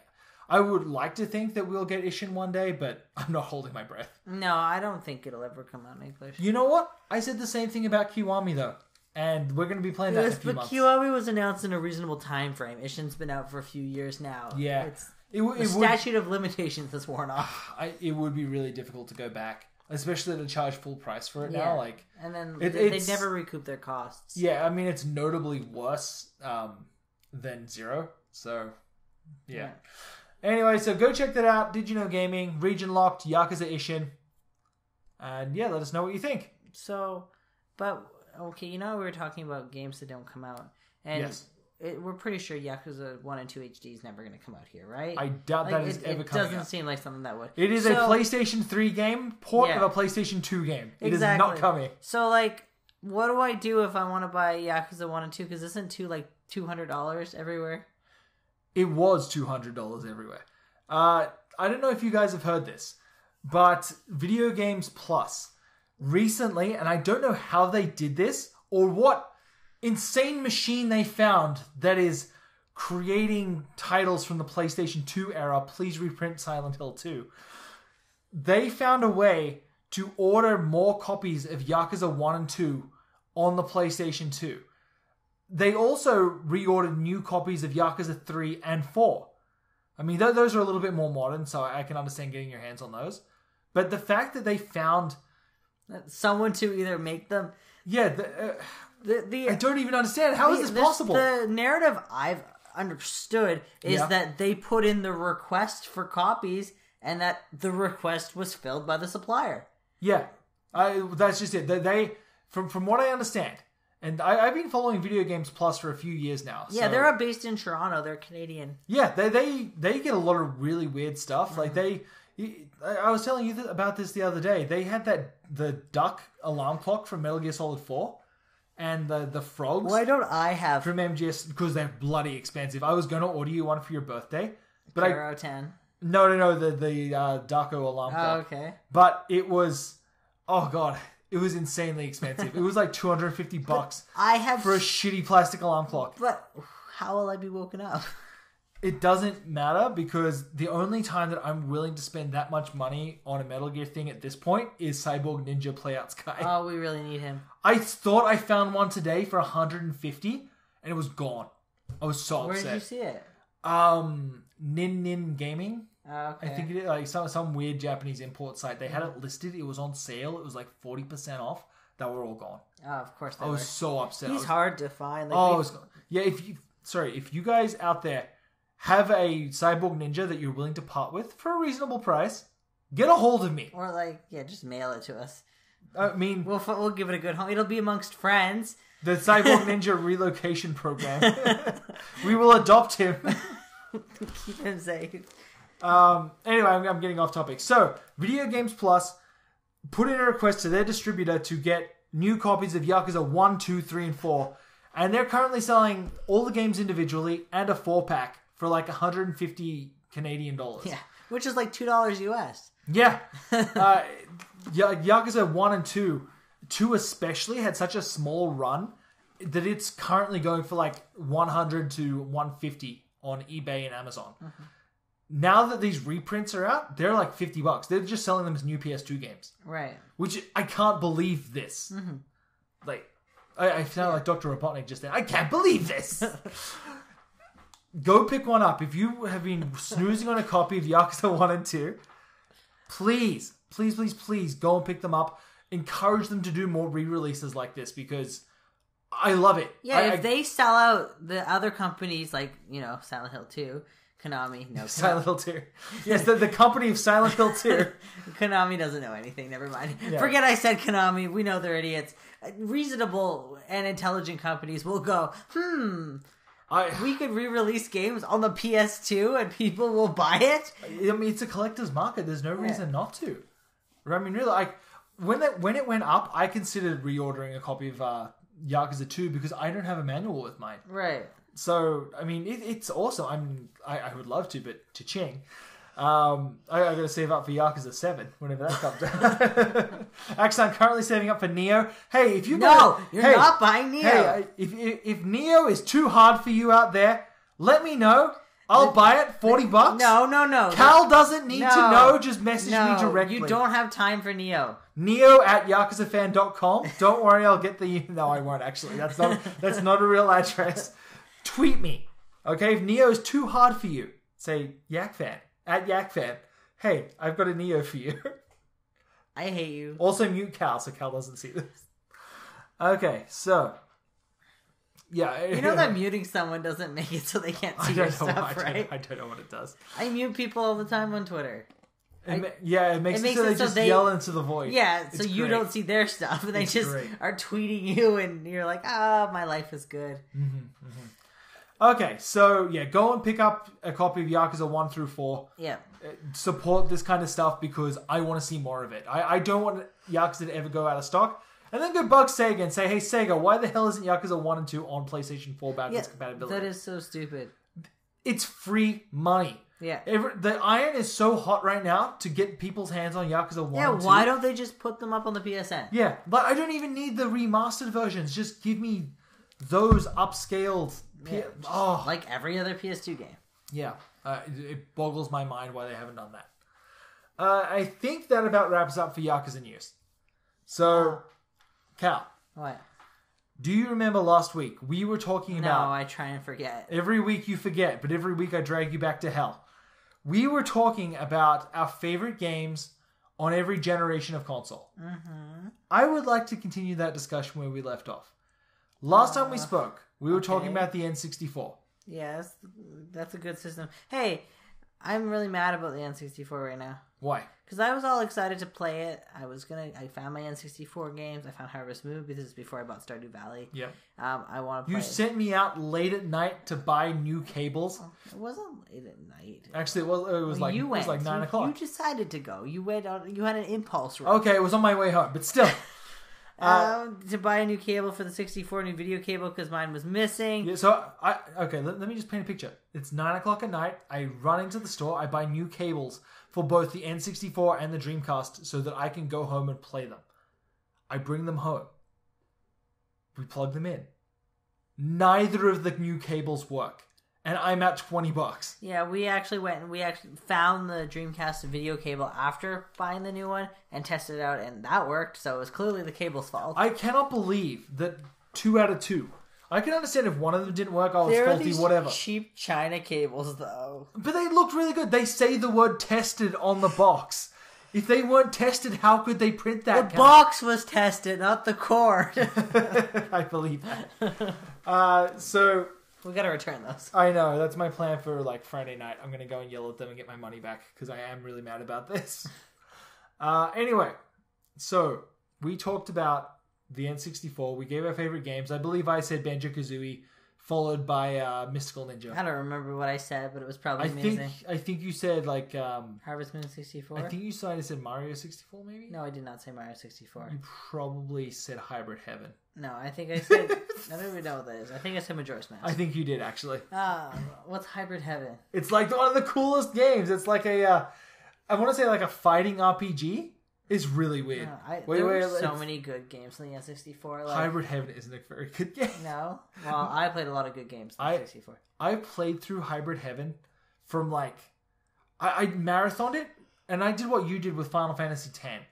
I would like to think that we'll get Ishin one day, but I'm not holding my breath. No, I don't think it'll ever come out in English. You know what? I said the same thing about Kiwami, though. And we're going to be playing that in a few months. But Kiwami was announced in a reasonable time frame. Ishin's been out for a few years now. Yeah. The statute of limitations has worn off. It would be really difficult to go back. Especially to charge full price for it now. Like, and then they never recoup their costs. Yeah, I mean, it's notably worse than Zero. So, yeah. Anyway, so go check that out. Did You Know Gaming, Region Locked, Yakuza Ishin. And yeah, let us know what you think. So, but, okay, you know we were talking about games that don't come out. And yes. We're pretty sure Yakuza 1 and 2 HD is never going to come out here, right? I doubt that is ever coming out. It doesn't seem like something that would. It is a PlayStation 3 game, port of a PlayStation 2 game. It is not coming. So, like, what do I do if I want to buy Yakuza 1 and 2? Because isn't 2 like $200 everywhere? It was $200 everywhere. I don't know if you guys have heard this, but Video Games Plus recently, and I don't know how they did this or what insane machine they found that is creating titles from the PlayStation 2 era. Please reprint Silent Hill 2. They found a way to order more copies of Yakuza 1 and 2 on the PlayStation 2. They also reordered new copies of Yakuza 3 and 4. I mean, those are a little bit more modern, so I can understand getting your hands on those. But the fact that they found someone to either make them... Yeah, I don't even understand. How is this possible? The narrative I've understood is that they put in the request for copies and that the request was filled by the supplier. Yeah, that's just it. They from what I understand... And I've been following Video Games Plus for a few years now. Yeah, they're based in Toronto. They're Canadian. Yeah, they get a lot of really weird stuff. Mm-hmm. Like I was telling you about this the other day. They had the duck alarm clock from Metal Gear Solid 4 and the frogs. Why don't I have... From MGS, because they're bloody expensive. I was going to order you one for your birthday. But $10. No, the Darko alarm clock. Oh, okay. But it was... Oh, God... It was insanely expensive. It was like $250 for a shitty plastic alarm clock. But how will I be woken up? It doesn't matter, because the only time that I'm willing to spend that much money on a Metal Gear thing at this point is Cyborg Ninja Playout Sky. Oh, we really need him. I thought I found one today for $150, and it was gone. I was so upset. Where did you see it? Nin Gaming. Okay. I think it is, like some weird Japanese import site. They had it listed. It was on sale. It was like 40% off. That were all gone. Oh, of course they were. I was so upset. He's hard to find. Like, if you guys out there have a Cyborg Ninja that you're willing to part with for a reasonable price, get a hold of me. Or just mail it to us. I mean, we'll give it a good home. It'll be amongst friends. The Cyborg Ninja relocation program. We will adopt him. Keep him safe. Anyway, I'm getting off topic. So, Video Games Plus put in a request to their distributor to get new copies of Yakuza 1, 2, 3, and 4. And they're currently selling all the games individually and a 4-pack for like $150 Canadian. Yeah, which is like $2 US. Yeah. Yakuza 1 and 2 especially, had such a small run that it's currently going for like $100 to $150 on eBay and Amazon. Mm-hmm. Now that these reprints are out, they're like $50. They're just selling them as new PS2 games. Right. Which, I can't believe this. Mm-hmm. Like, I sound like Dr. Robotnik just there. I can't believe this! Go pick one up. If you have been snoozing on a copy of Yakuza 1 and 2, please, please, please, please go and pick them up. Encourage them to do more re-releases like this, because... I love it. Yeah, if they sell out the other companies, like, Silent Hill 2... Konami, no. Silent Hill 2. Yes, the company of Silent Hill 2. Konami doesn't know anything. Never mind. Yeah. Forget I said Konami. We know they're idiots. Reasonable and intelligent companies will go, we could re-release games on the PS2 and people will buy it? I mean, it's a collector's market. There's no reason not to. I mean, really, like, when it went up, I considered reordering a copy of Yakuza 2 because I don't have a manual with mine. Right. So, I mean, it's awesome. I would love to, but cha-ching. I gotta save up for Yakuza 7 whenever that comes out. Actually, I'm currently saving up for Neo. Hey, if you you're not buying Neo. Hey, if Neo is too hard for you out there, let me know. I'll buy it. $40. No. Cal doesn't need to know. Just message me directly. You don't have time for Neo. Neo@yakuzafan.com. Don't worry, I'll get the. No, I won't. Actually, that's not a real address. Tweet me, okay? If Neo is too hard for you, say @yakfan. Hey, I've got a Neo for you. I hate you. Also mute Cal so Cal doesn't see this. Okay, so. Yeah, you know that muting someone doesn't make it so they can't see your stuff, right? I don't know what it does. I mute people all the time on Twitter. It makes it so they yell into the void. Yeah, so you don't see their stuff, and they just are tweeting you, and you're like, my life is good. Mm-hmm, mm-hmm. Okay, so yeah, go and pick up a copy of Yakuza 1 through 4. Yeah. Support this kind of stuff because I want to see more of it. I don't want Yakuza to ever go out of stock. And then go bug Sega and say, hey, Sega, why the hell isn't Yakuza 1 and 2 on PlayStation 4 backwards compatibility? That is so stupid. It's free money. Yeah. The iron is so hot right now to get people's hands on Yakuza 1 and 2. Yeah, why don't they just put them up on the PSN? Yeah, but I don't even need the remastered versions. Just give me those upscaled... like every other PS2 game. Yeah. It boggles my mind why they haven't done that. I think that about wraps up for Yakuza news. So... Cal, what? Do you remember last week we were talking about... No, I try and forget. Every week you forget, but every week I drag you back to hell. We were talking about our favorite games on every generation of console. Mm-hmm. I would like to continue that discussion where we left off. Last time we spoke, we were talking about the N64. Yes, that's a good system. Hey, I'm really mad about the N64 right now. Why? Because I was all excited to play it. I found my N64 games. I found Harvest Moon because it's before I bought Stardew Valley. Yeah. I want to play. You sent me out late at night to buy new cables. It wasn't late at night. Actually, it was like 9 o'clock. You decided to go. You had an impulse rush. Okay, it was on my way home, but still. To buy a new cable for the 64, new video cable because mine was missing. Yeah, so let me just paint a picture. It's 9 o'clock at night. I run into the store. I buy new cables for both the N64 and the Dreamcast so that I can go home and play them. I bring them home. We plug them in. Neither of the new cables work. And I'm at $20. Yeah, we actually went and we actually found the Dreamcast video cable after buying the new one and tested it out, and that worked. So it was clearly the cable's fault. I cannot believe that 2 out of 2. I can understand if one of them didn't work, it's faulty, whatever. Cheap China cables, though. But they looked really good. They say the word "tested" on the box. If they weren't tested, how could they print that? The box was tested, not the cord. I believe that. So. We gotta return those. I know. That's my plan for like Friday night. I'm gonna go and yell at them and get my money back because I am really mad about this. Anyway, so we talked about the N64. We gave our favorite games. I believe I said Banjo-Kazooie, followed by Mystical Ninja. I don't remember what I said, but it was probably amazing. I think you said like Harvest Moon 64. I think you said Mario 64, maybe. No, I did not say Mario 64. You probably said Hybrid Heaven. No, I think I said... I don't even know what that is. I think I said Majora's Mask. I think you did, actually. What's Hybrid Heaven? It's like one of the coolest games. It's like a... I want to say like a fighting RPG. It's really weird. No, there were so many good games on the N64. Like, Hybrid Heaven isn't a very good game. No? Well, I played a lot of good games on the N64. I played through Hybrid Heaven from like... I marathoned it, and I did what you did with Final Fantasy X.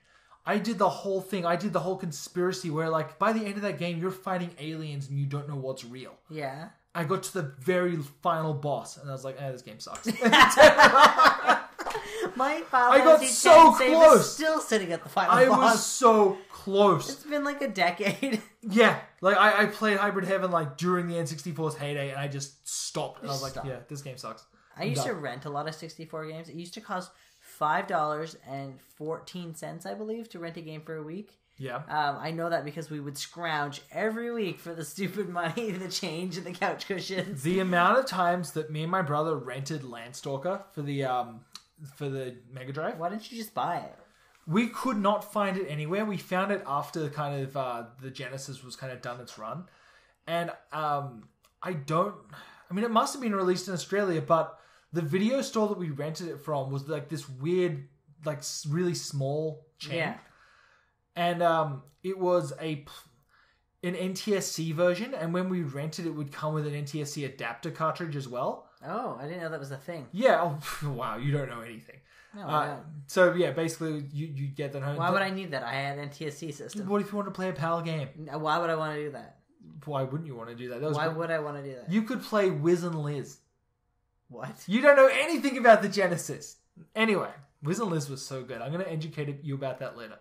I did the whole thing. I did the whole conspiracy where, like, by the end of that game, you're fighting aliens and you don't know what's real. Yeah. I got to the very final boss, and I was like, this game sucks. My Final I got so close. Still sitting at the final boss. I was so close. It's been like a decade. Yeah. Like, I played Hybrid Heaven, like, during the N64's heyday, and I just stopped. And I was like, yeah, this game sucks. I used to rent a lot of 64 games. It used to cost... $5.14, I believe, to rent a game for a week. Yeah. I know that because we would scrounge every week for the stupid money, the change, and the couch cushions. The amount of times that me and my brother rented Landstalker for the Mega Drive. Why didn't you just buy it? We could not find it anywhere. We found it after kind of the Genesis was kind of done its run. And it must have been released in Australia, but the video store that we rented it from was like this weird, like really small chain. Yeah. And it was an NTSC version, and when we rented it would come with an NTSC adapter cartridge as well. Oh, I didn't know that was a thing. Yeah. Oh, wow, you don't know anything. No, I don't. So, yeah, basically, you get that home. Why would I need that? I had an NTSC system. What if you want to play a PAL game? Why would I want to do that? Why wouldn't you want to do that? Why would I want to do that? You could play Wiz and Liz. What? You don't know anything about the Genesis. Anyway, Wiz and Liz was so good. I'm going to educate you about that later.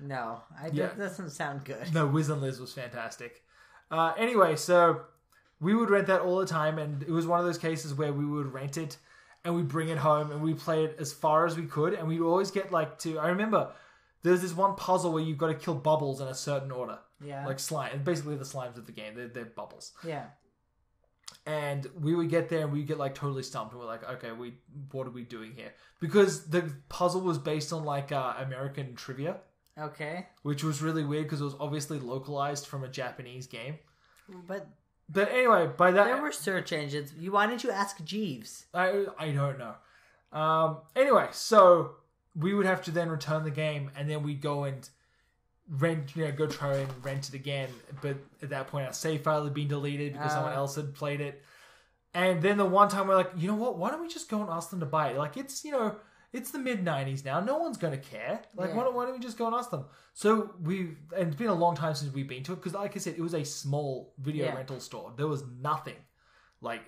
No, that doesn't sound good. No, Wiz and Liz was fantastic. Anyway, so we would rent that all the time, and it was one of those cases where we would rent it and we'd bring it home and we'd play it as far as we could, and we'd always get I remember there's this one puzzle where you've got to kill bubbles in a certain order. Yeah. Like slime. Basically the slimes of the game. They're bubbles. Yeah. And we would get there and we'd get totally stumped, and we're like, okay, what are we doing here? Because the puzzle was based on American trivia. Okay. Which was really weird because it was obviously localized from a Japanese game. But anyway, by that... There were search engines. Why didn't you ask Jeeves? I don't know. Anyway, so we would have to then return the game, and then we'd go and rent, go try and rent it again. But at that point, our save file had been deleted because someone else had played it. And then the one time we're like, you know what? Why don't we just go and ask them to buy it? It's the mid-90s now. No one's going to care. Why don't we just go and ask them? So and it's been a long time since we've been to it, because like I said, it was a small video rental store. There was nothing.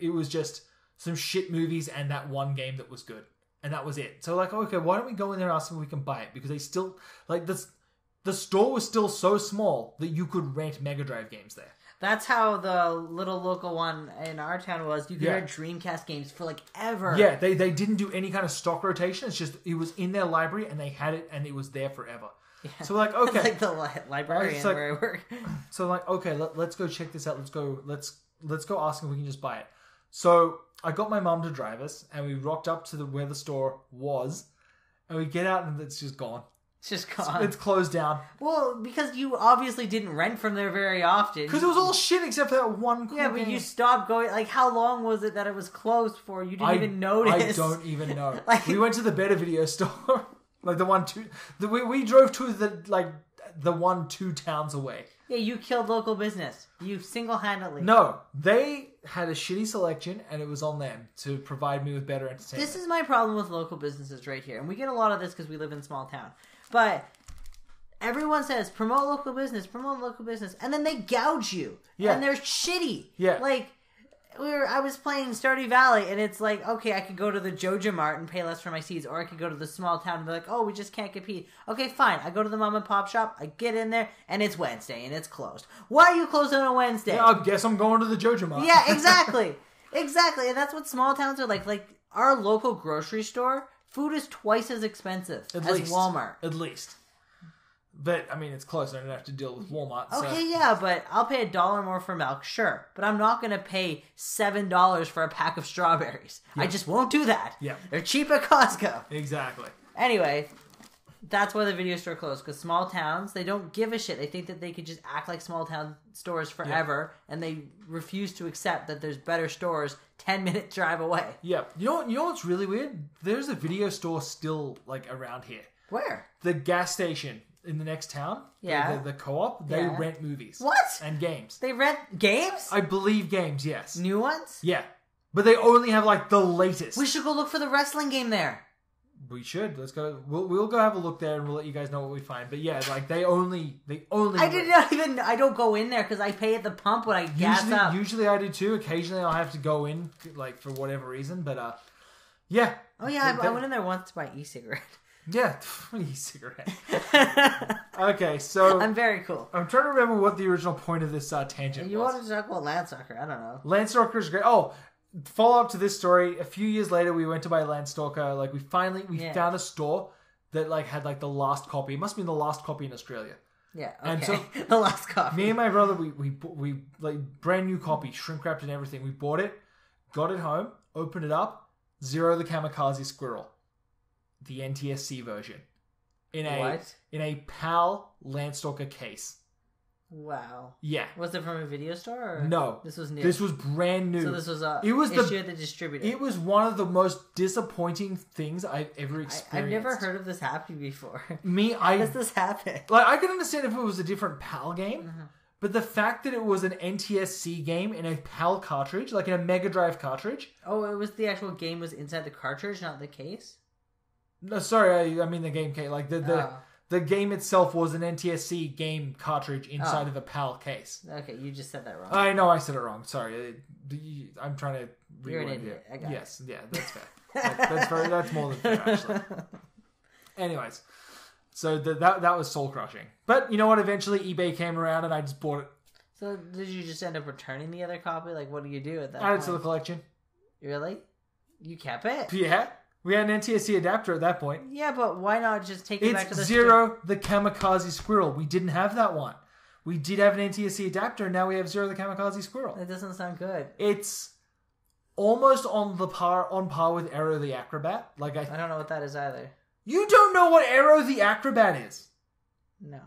It was just some shit movies and that one game that was good. And that was it. So okay, why don't we go in there and ask them if we can buy it? Because they still, the store was still so small that you could rent Mega Drive games there. That's how the little local one in our town was. You could rent Dreamcast games for ever. Yeah, they didn't do any kind of stock rotation. It's just, it was in their library and they had it and it was there forever. Yeah. So we're like, okay. It's like the librarian where I work. So okay, let's go check this out. Let's go ask if we can just buy it. So I got my mum to drive us, and we rocked up to where the store was, and we get out and it's just gone. It's just gone. It's closed down. Well, because you obviously didn't rent from there very often. Because it was all shit except for that one corner. Yeah, but you stopped going. How long was it that it was closed for? You didn't even notice. I don't even know. We went to the better video store. We drove to the one 2 towns away. Yeah, you killed local business. You single-handedly. No, they had a shitty selection, and it was on them to provide me with better entertainment. This is my problem with local businesses right here. And we get a lot of this because we live in a small town. But everyone says, promote local business, and then they gouge you. Yeah. And they're shitty. Yeah. I was playing Stardew Valley, and it's okay, I could go to the Joja Mart and pay less for my seeds, or I could go to the small town and be like, oh, we just can't compete. Okay, fine. I go to the mom and pop shop, I get in there, and it's Wednesday, and it's closed. Why are you closed on a Wednesday? Yeah, I guess I'm going to the Joja Mart. Yeah, exactly. Exactly. And that's what small towns are like. Like, our local grocery store... Food is twice as expensive as Walmart. At least. But, it's close. I don't have to deal with Walmart. Okay, yeah, but I'll pay $1 more for milk, sure. But I'm not going to pay $7 for a pack of strawberries. Yeah. I just won't do that. Yeah. They're cheap at Costco. Exactly. Anyway, that's why the video store closed. Because small towns, they don't give a shit. They think that they could just act like small town stores forever. Yeah. And they refuse to accept that there's better stores 10-minute drive away. Yeah. You know what's really weird? There's a video store still, around here. Where? The gas station in the next town. Yeah. The co-op. They rent movies. What? And games. They rent games? I believe games, yes. New ones? Yeah. But they only have, the latest. We should go look for the wrestling game there. We should. Let's go. We'll go have a look there, and we'll let you guys know what we find. But yeah, they only. I did not even. I don't go in there because I pay at the pump when I gas up. Usually I do too. Occasionally I'll have to go in for whatever reason. But yeah. Oh yeah, I went in there once to buy e-cigarette. Yeah, e-cigarette. Okay, so I'm very cool. I'm trying to remember what the original point of this tangent was. You wanted to talk about Landstalker? I don't know. Landstalker is great. Oh. Follow up to this story, a few years later we went to buy Landstalker, we found a store that had the last copy. It must have been the last copy in Australia. Yeah, okay. And so the last copy. Me and my brother, we brand new copy, shrink wrapped and everything. We bought it, got it home, opened it up, Zero the Kamikaze Squirrel. The NTSC version. in a PAL Landstalker case. Wow. Yeah. Was it from a video store? Or no. This was new. This was brand new. So this was issue of the distributor. It was one of the most disappointing things I've ever experienced. I've never heard of this happening before. How does this happen? Like, I could understand if it was a different PAL game, but the fact that it was an NTSC game in a PAL cartridge, like in a Mega Drive cartridge. Oh, it was the actual game was inside the cartridge, not the case? No, sorry, I mean the game case. Like the game itself was an NTSC game cartridge inside of a PAL case. Okay, you just said that wrong. I know I said it wrong. Sorry. I'm trying to... You're an idiot. I got it. Yeah, that's fair. That's more than fair, actually. Anyways, so that was soul-crushing. But you know what? Eventually, eBay came around and I just bought it. So did you just end up returning the other copy? Like, what do you do at that point? Added to the collection. Really? You kept it? Yeah. We had an NTSC adapter at that point. Yeah, but why not just take it back to the... It's Zero the Kamikaze Squirrel. We didn't have that one. We did have an NTSC adapter, and now we have Zero the Kamikaze Squirrel. That doesn't sound good. It's almost on par with Aero the Acro-Bat. Like I don't know what that is either. You don't know what Aero the Acro-Bat is? No.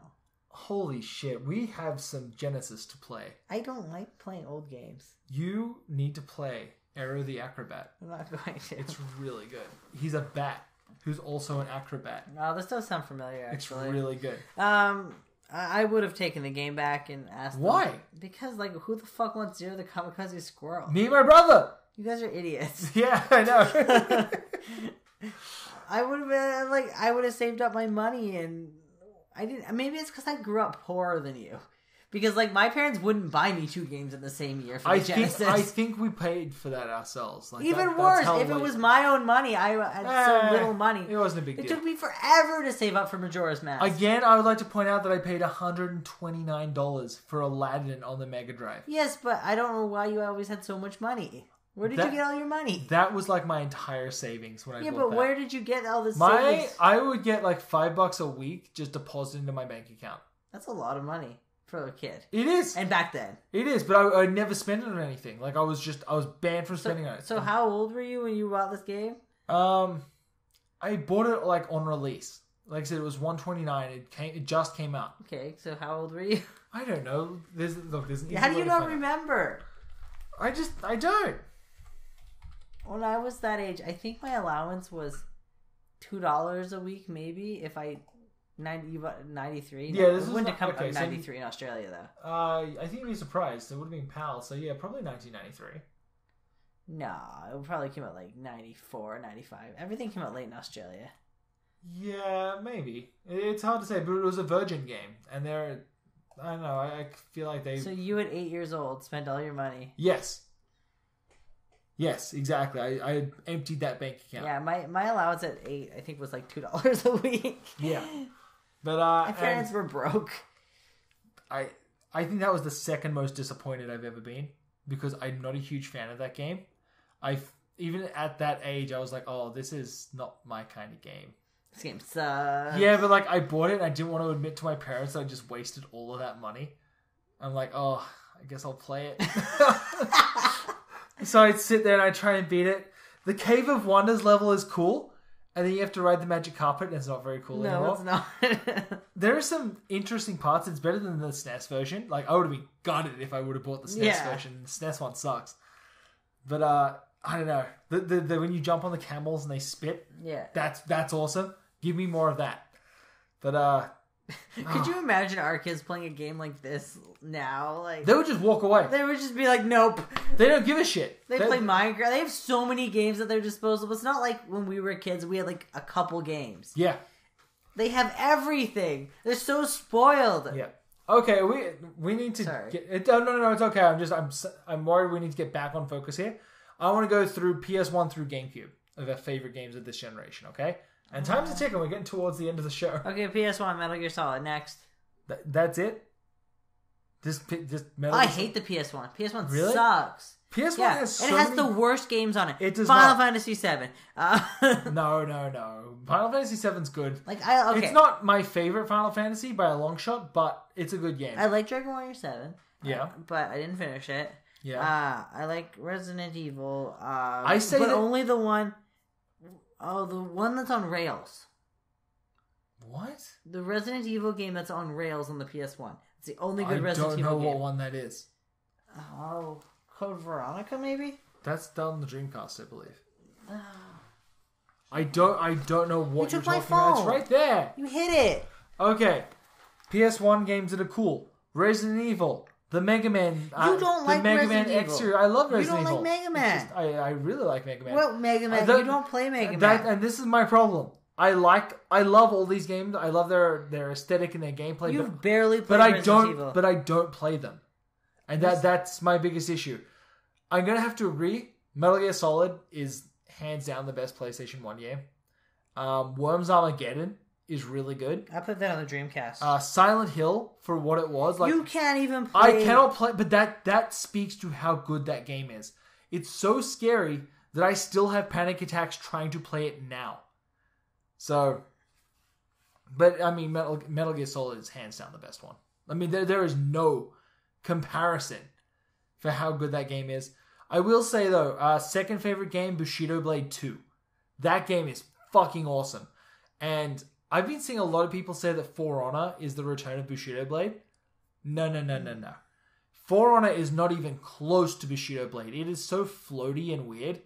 Holy shit, we have some Genesis to play. I don't like playing old games. You need to play... Aero the Acro-Bat. I'm not going to. It's really good. He's a bat who's also an acrobat. Oh, this does sound familiar, actually. It's really good. I would have taken the game back and asked why? Them, because, like, who the fuck wants Zero the Kamikaze Squirrel? Me and my brother! You guys are idiots. Yeah, I know. I would have been, like, I would have saved up my money and I didn't... Maybe it's because I grew up poorer than you. Because, like, my parents wouldn't buy me two games in the same year for Genesis. I think we paid for that ourselves. Like, even worse, if it was my own money, I had so little money. It wasn't a big deal. It took me forever to save up for Majora's Mask. Again, I would like to point out that I paid $129 for Aladdin on the Mega Drive. Yes, but I don't know why you always had so much money. Where did you get all your money? That was like my entire savings when I bought that. Yeah, but where did you get all this savings? I would get like $5 a week just deposited into my bank account. That's a lot of money. For a kid. It is. And back then. It is, but I never spent it on anything. Like, I was banned from spending on it. So how old were you when you bought this game? I bought it, like, on release. Like I said, it was $129. It just came out. Okay, so how old were you? I don't know. There's an easy How do you not remember? I don't. When I was that age, I think my allowance was $2 a week, maybe, if I... 93? Yeah, this wouldn't have come from 93 in Australia, though. I think you'd be surprised. It would have been PAL, so yeah, probably 1993. Nah, it probably came out like 94, 95. Everything came out late in Australia. Yeah, maybe. It's hard to say, but it was a Virgin game, and they're... I don't know, I feel like they... So you at 8 years old spent all your money? Yes. Yes, exactly. I emptied that bank account. Yeah, my allowance at 8, I think, was like $2 a week. Yeah. But my parents were broke. I think that was the second most disappointed I've ever been because I'm not a huge fan of that game. Even at that age, I was like, oh, this is not my kind of game. This game sucks. Yeah, but like I bought it and I didn't want to admit to my parents that I just wasted all of that money. I'm like, oh, I guess I'll play it. So I'd sit there and I'd try and beat it. The Cave of Wonders level is cool. And then you have to ride the magic carpet, and it's not very cool anymore. No, it's not. There are some interesting parts. It's better than the SNES version. Like, I would have been gutted if I would have bought the SNES version. The SNES one sucks. But, I don't know. When you jump on the camels and they spit, that's awesome. Give me more of that. But, Could you imagine our kids playing a game like this now? Like, they would just walk away. They would just be like, nope. They don't give a shit. They play Minecraft. They have so many games at their disposal. It's not like when we were kids, we had like a couple games. Yeah. They have everything. They're so spoiled. Yeah. Okay, we need to... Sorry. No, it's okay. I'm worried we need to get back on focus here. I want to go through PS1 through GameCube of our favorite games of this generation, okay? And time's a ticking. We're getting towards the end of the show. Okay, PS1, Metal Gear Solid, next. That's it? This Metal Gear Solid? I hate the PS1. PS1 really? Sucks. PS1 has so many... It has the worst games on it. It does Final Fantasy VII. No. Final Fantasy VII's good. Like it's not my favorite Final Fantasy by a long shot, but it's a good game. I like Dragon Warrior VII. Yeah. But I didn't finish it. Yeah. I like Resident Evil. I say but only the one... Oh, the one that's on rails. What? The Resident Evil game that's on rails on the PS1. It's the only good Resident Evil game. I don't know what one that is. Oh, Code Veronica, maybe? That's down the Dreamcast, I believe. I don't know what you're talking about. It's right there. You hit it. Okay. PS1 games that are cool. Resident Evil. The Mega Man. You don't like Mega Man X series. I love Resident Evil. You don't like Mega Man. Just, I really like Mega Man. Well, Mega Man. You don't play Mega Man. And this is my problem. I love all these games. I love their aesthetic and their gameplay. You've barely played Resident Evil. But I don't play them. And that's my biggest issue. I'm going to have to agree. Metal Gear Solid is hands down the best PlayStation 1 game. Worms Armageddon is really good. I put that on the Dreamcast. Silent Hill, for what it was. Like, you can't even play. I cannot play, but that speaks to how good that game is. It's so scary that I still have panic attacks trying to play it now. So, but I mean, Metal Gear Solid is hands down the best one. I mean, there is no comparison for how good that game is. I will say though, second favorite game, Bushido Blade 2. That game is fucking awesome. And I've been seeing a lot of people say that For Honor is the return of Bushido Blade. No. For Honor is not even close to Bushido Blade. It is so floaty and weird.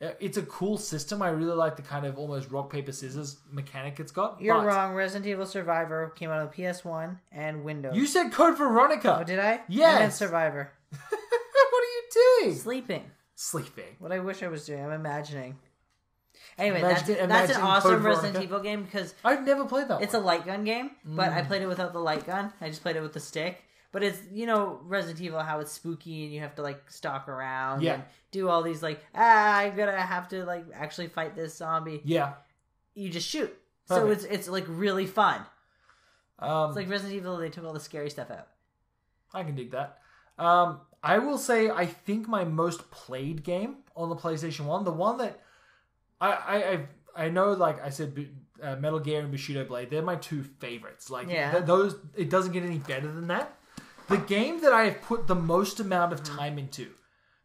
It's a cool system. I really like the kind of almost rock, paper, scissors mechanic it's got. You're wrong. Resident Evil Survivor came out on PS1 and Windows. You said Code Veronica. Oh, did I? Yes. I meant Survivor. Doing? Sleeping. What I wish I was doing. I'm imagining. Anyway, that's an awesome Resident Evil game because I've never played that. It's a light gun game, but I played it without the light gun. I just played it with the stick. But it's, you know, Resident Evil, how it's spooky and you have to like stalk around and do all these like I'm gonna have to like actually fight this zombie. Yeah, you just shoot. Perfect. So it's like really fun. It's like Resident Evil. They took all the scary stuff out. I can dig that. I will say I think my most played game on the PlayStation 1, the one that I know, like I said, Metal Gear and Bushido Blade, they're my two favorites. Like those, it doesn't get any better than that. The game that I have put the most amount of time into,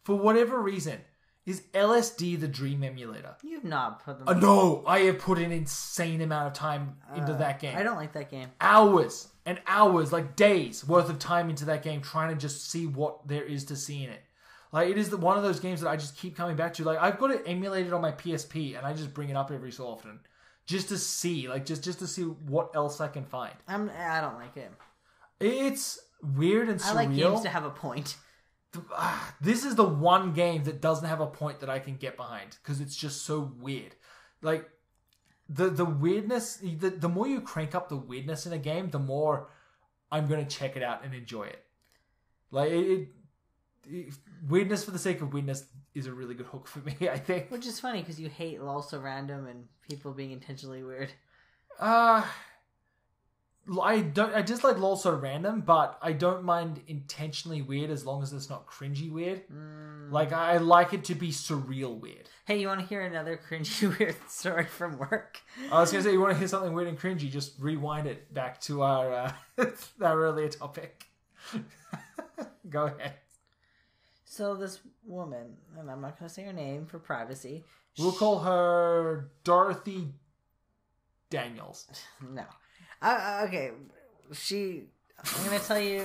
for whatever reason, is LSD the Dream Emulator. You've not put them. No, I have put an insane amount of time into that game. I don't like that game. Hours. And hours, like days worth of time into that game trying to just see what there is to see in it. Like, it is one of those games that I just keep coming back to. Like, I've got it emulated on my PSP and I just bring it up every so often just to see, like, just to see what else I can find. I don't like it. It's weird and surreal. I like games to have a point. This is the one game that doesn't have a point that I can get behind because it's just so weird. Like, The weirdness, the more you crank up the weirdness in a game, the more I'm going to check it out and enjoy it. Like, weirdness for the sake of weirdness is a really good hook for me, I think. Which is funny, because you hate also random and people being intentionally weird. I dislike LOL so random, but I don't mind intentionally weird as long as it's not cringy weird. Like, I like it to be surreal weird. Hey, you want to hear another cringy weird story from work? I was going to say, you want to hear something weird and cringy, just rewind it back to our earlier topic. Go ahead. So this woman, and I'm not going to say her name for privacy. We'll call her Dorothy Daniels. No. Okay, I'm going to tell you,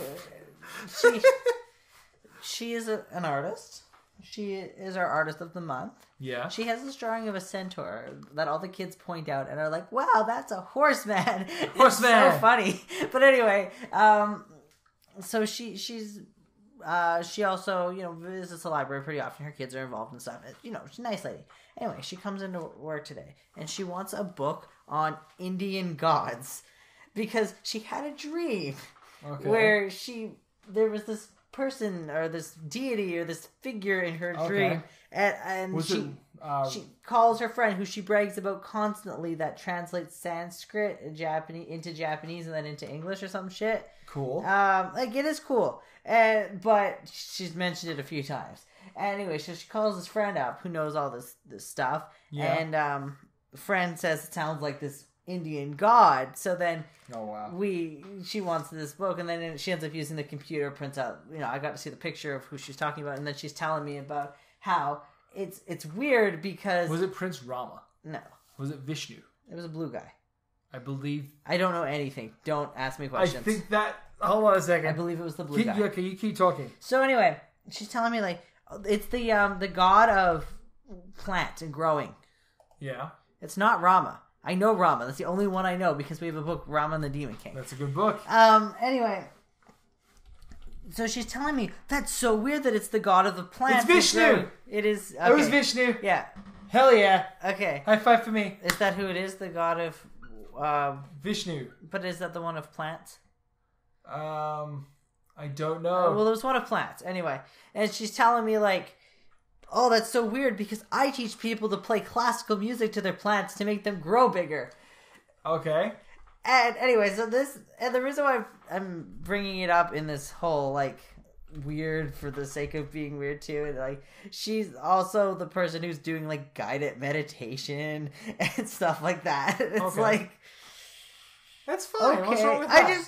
she is an artist. She is our artist of the month. Yeah. She has this drawing of a centaur that all the kids point out and are like, wow, that's a horseman. It's so funny. But anyway, so she also, you know, visits the library pretty often. Her kids are involved in stuff. You know, she's a nice lady. Anyway, she comes into work today and she wants a book on Indian gods. Because she had a dream where there was this person or this deity or this figure in her dream, and she calls her friend, who she brags about constantly, that translates Sanskrit and Japanese into Japanese and then into English or some shit. Cool. Like, it is cool, but she's mentioned it a few times. Anyway, so she calls this friend up who knows all this stuff, and the friend says it sounds like this Indian god. So then she wants this book, and then she ends up using the computer, prints out, you know, I got to see the picture of who she's talking about, and then she's telling me about how it's weird because... Was it Prince Rama? No. Was it Vishnu? It was a blue guy. I believe... I don't know anything. Don't ask me questions. I think that... Hold on a second. I believe it was the blue guy. Okay, you keep talking. So anyway, she's telling me, like, it's the god of plants and growing. Yeah. It's not Rama. I know Rama. That's the only one I know because we have a book, Rama and the Demon King. That's a good book. Anyway... So she's telling me, that's so weird that it's the god of the plants. It's Vishnu! It is... Okay. It was Vishnu. Yeah. Hell yeah. Okay. High five for me. Is that who it is? The god of... Vishnu. But is that the one of plants? I don't know. Well, there's one of plants. Anyway. And she's telling me, like, oh, that's so weird because I teach people to play classical music to their plants to make them grow bigger. Okay. And anyway, so this... And the reason why I'm bringing it up in this whole, like, weird for the sake of being weird, too. And, like, she's also the person who's doing, like, guided meditation and stuff like that. It's okay. Like... That's fine. Okay. What's wrong with that?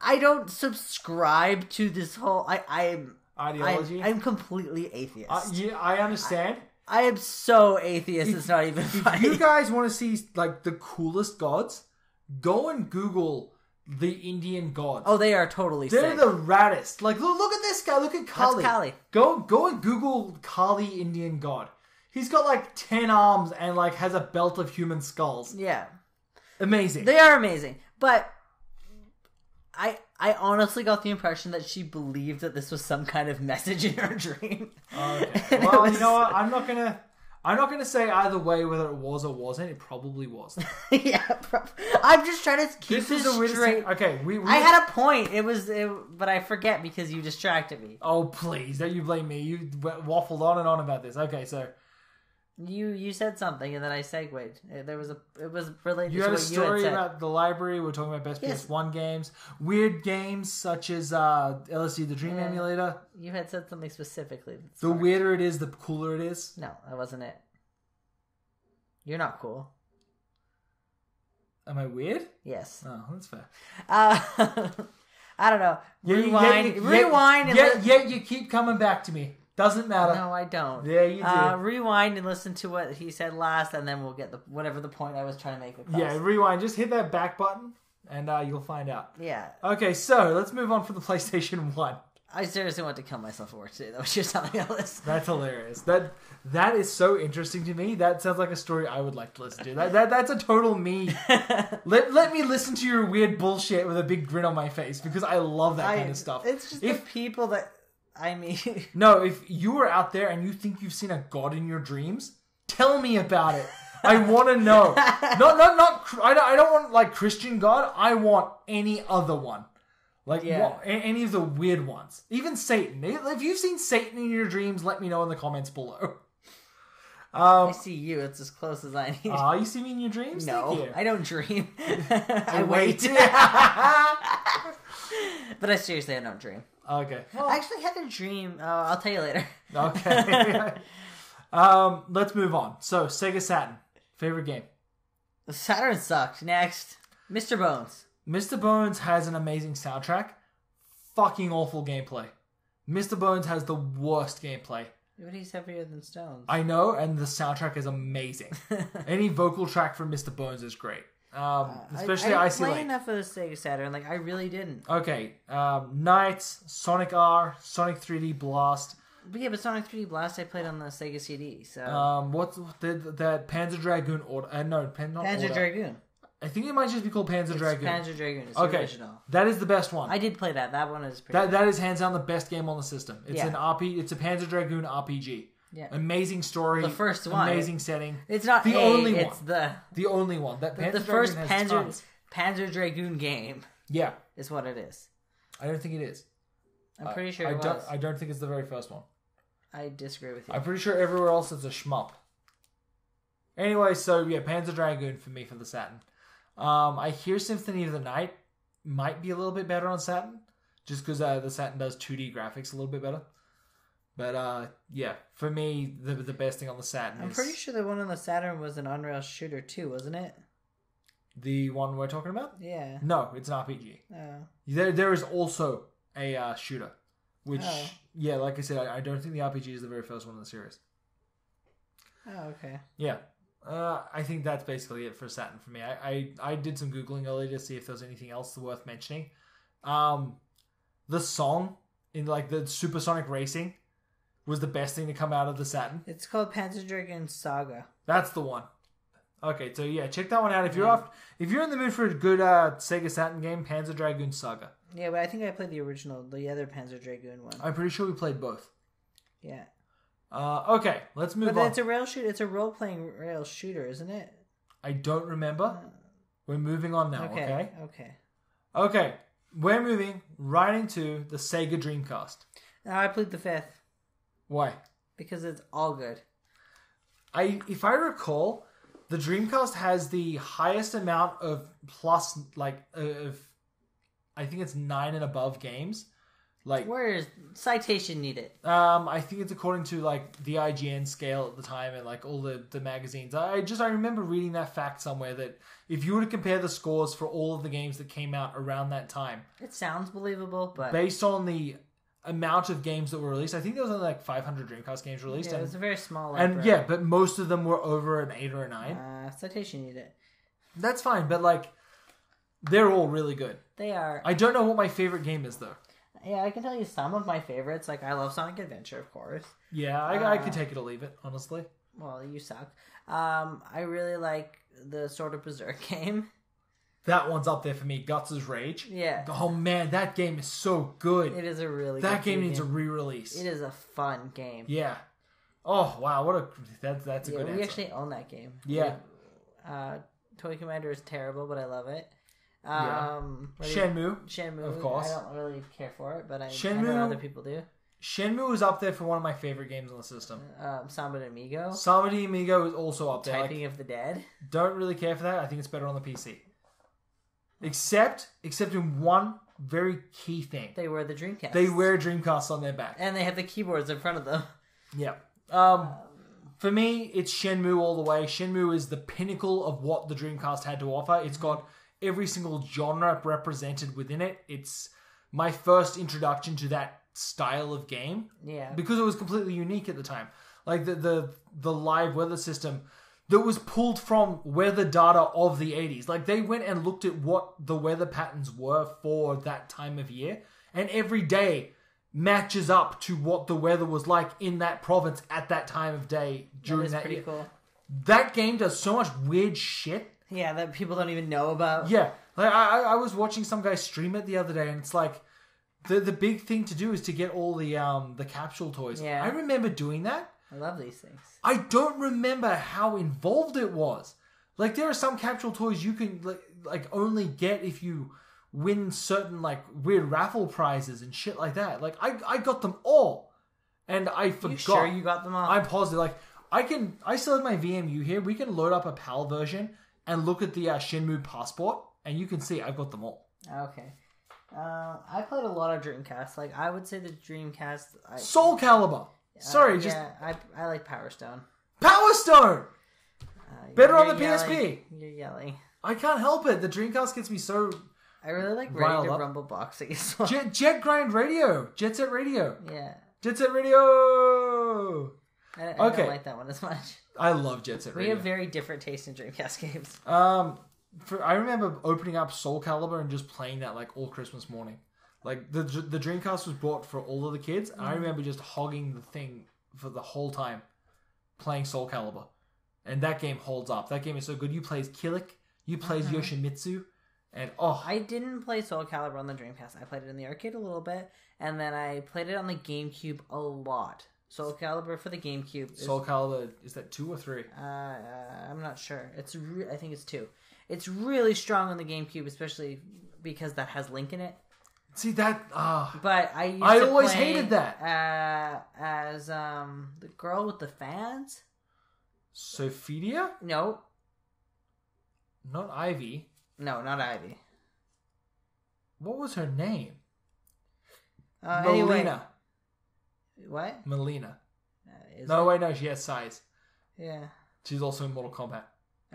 I don't subscribe to this whole... I'm ideology? I'm completely atheist. Yeah, I understand. I am so atheist, it's not even funny. If you guys want to see, like, the coolest gods... Go and Google the Indian gods. Oh, they are totally sick. They're the raddest. Like, look at this guy. Look at Kali. That's Kali. Go and Google Kali Indian god. He's got, like, 10 arms and, like, has a belt of human skulls. Yeah. Amazing. They are amazing. But I honestly got the impression that she believed that this was some kind of message in her dream. Okay. Well, you know what? I'm not going to say either way whether it was or wasn't. It probably was. Yeah, I'm just trying to keep this straight. Okay, I had a point. But I forget because you distracted me. Oh, please. Don't you blame me. You waffled on and on about this. Okay, so... You said something and then I segued. It was related to what you had said. You had a story about the library. We were talking about best PS1 games. Weird games such as LSD the Dream Emulator. You had said something specifically. The weirder it is, the cooler it is. No, that wasn't it. You're not cool. Am I weird? Yes. Oh, that's fair. I don't know. Rewind. Yet you keep coming back to me. Doesn't matter. No, I don't. Yeah, you do. Rewind and listen to what he said last, and then we'll get whatever the point I was trying to make across. Yeah, rewind. Just hit that back button, and you'll find out. Yeah. Okay, so let's move on from the PlayStation 1. I seriously want to kill myself at work today. That was just something else. That's hilarious. That is so interesting to me. That sounds like a story I would like to listen to. That's a total me. Let me listen to your weird bullshit with a big grin on my face, because I love that kind of stuff. It's just the people that... I mean... No, if you were out there and you think you've seen a god in your dreams, tell me about it. I want to know. Not. I don't want, like, Christian god. I want any other one. Like, any of the weird ones. Even Satan. If you've seen Satan in your dreams, let me know in the comments below. I see you. It's as close as I need. You see me in your dreams? No, thank you. I don't dream. I wait. But I don't dream. Okay. Well, I actually had a dream. I'll tell you later. Okay. Let's move on. So, Sega Saturn. Favorite game? Saturn sucked. Next. Mr. Bones. Mr. Bones has an amazing soundtrack. Fucking awful gameplay. Mr. Bones has the worst gameplay. But he's heavier than stones. I know, and the soundtrack is amazing. Any vocal track from Mr. Bones is great. Especially I didn't play enough of the Sega Saturn. Like, I really didn't. Okay. Knights, Sonic R, Sonic 3D Blast. But yeah, but Sonic 3D Blast I played on the Sega CD. So what's that Panzer Dragoon order? Panzer Dragoon. I think it might just be called Panzer Dragoon. Panzer Dragoon is the original. That is the best one. I did play that. That one is pretty. That is hands down the best game on the system. It's an RPG. It's a Panzer Dragoon RPG. Yeah. Amazing story. The first one. Amazing setting. It's not the only one. It's the only one. That Panzer the first Panzer Dragoon game. Yeah. Is what it is. I don't think it is. I'm pretty sure it was. I don't think it's the very first one. I disagree with you. I'm pretty sure everywhere else it's a shmup. Anyway, so yeah, Panzer Dragoon for me for the Saturn. I hear Symphony of the Night might be a little bit better on Saturn. Just because the Saturn does 2D graphics a little bit better. But, yeah, for me, the best thing on the Saturn I'm pretty sure the one on the Saturn was an on-rail shooter too, wasn't it? The one we're talking about? Yeah. No, it's an RPG. Oh. There is also a shooter, which, yeah, like I said, I don't think the RPG is the very first one in the series. Oh, okay. Yeah. I think that's basically it for Saturn for me. I did some Googling earlier to see if there's anything else worth mentioning. The song in like the Supersonic Racing was the best thing to come out of the Saturn. It's called Panzer Dragoon Saga. That's the one. Okay, so yeah, check that one out. If you're if you're in the mood for a good Sega Saturn game, Panzer Dragoon Saga. Yeah, but I think I played the original, the other Panzer Dragoon one. I'm pretty sure we played both. Yeah. Okay, let's move on. But it's a rail shooter. It's a role-playing rail shooter, isn't it? I don't remember. We're moving on now, okay? Okay, we're moving right into the Sega Dreamcast. I played the fifth. Why? Because it's all good. If I recall, the Dreamcast has the highest amount of plus, like, of I think it's 9 and above games. Like, where is citation needed? I think it's according to like the IGN scale at the time and like all the magazines. I remember reading that fact somewhere that if you were to compare the scores for all of the games that came out around that time, it sounds believable, but based on the amount of games that were released, I think there was only like 500 Dreamcast games released. Yeah, it was a very small library. And yeah, but most of them were over an 8 or a 9. Citation needed. That's fine, but like they're all really good. They are. I don't know what my favorite game is though. Yeah, I can tell you some of my favorites. Like, I love Sonic Adventure, of course. Yeah, I could take it or leave it, honestly. Well, you suck. I really like the Sword of Berserk game. That one's up there for me. Guts' Rage. Yeah. Oh, man, that game is so good. It is a really good game. That game needs a re-release. It is a fun game. Yeah. Oh, wow, what a... That's a good answer. We actually own that game. Yeah. Like, Toy Commander is terrible, but I love it. Shenmue, of course. I don't really care for it, but I know other people do. Shenmue is up there for one of my favorite games on the system. Samba de Amigo. Samba de Amigo is also up there. Typing of the Dead. Don't really care for that. I think it's better on the PC. Except in one very key thing. They wear the Dreamcast. They wear Dreamcasts on their back, and they have the keyboards in front of them. Yeah. For me, it's Shenmue all the way. Shenmue is the pinnacle of what the Dreamcast had to offer. It's got every single genre represented within it. It's my first introduction to that style of game. Yeah. Because it was completely unique at the time. Like the live weather system that was pulled from weather data of the 80s. Like they went and looked at what the weather patterns were for that time of year. And every day matches up to what the weather was like in that province at that time of day during that year. That is pretty cool. That game does so much weird shit. Yeah, that people don't even know about. Yeah. Like I was watching some guy stream it the other day, and it's like the big thing to do is to get all the capsule toys. Yeah. I remember doing that. I love these things. I don't remember how involved it was. Like there are some capsule toys you can like only get if you win certain like weird raffle prizes and shit like that. Like I got them all. And I forgot. You sure you got them all? I'm positive. Like I still have my VMU here. We can load up a PAL version and look at the Shenmue passport, and you can see I've got them all. Okay. I played a lot of Dreamcast. Like, I would say the Dreamcast... Soul Calibur! I like Power Stone. Power Stone! Better on the PSP! You're yelling. I can't help it. The Dreamcast gets me so... I really like Ready to Rumble boxing as well. Jet Grind Radio! Jet Set Radio! Yeah. Jet Set Radio! I don't like that one as much. I love Jet Set Radio. We have very different tastes in Dreamcast games. I remember opening up Soul Calibur and just playing that like all Christmas morning. Like the Dreamcast was bought for all of the kids, and I remember just hogging the thing for the whole time, playing Soul Calibur. And that game holds up. That game is so good. You play as Killick, you play as Yoshimitsu, and I didn't play Soul Calibur on the Dreamcast. I played it in the arcade a little bit, and then I played it on the GameCube a lot. Soul Calibur for the GameCube. Soul Calibur, is that 2 or 3? I'm not sure. I think it's 2. It's really strong on the GameCube, especially because that has Link in it. See that? But I always hated that. As the girl with the fans. Sophedia? No. Not Ivy. No, not Ivy. What was her name? Melina. Anyway. What? Melina. She has size. Yeah. She's also in Mortal Kombat.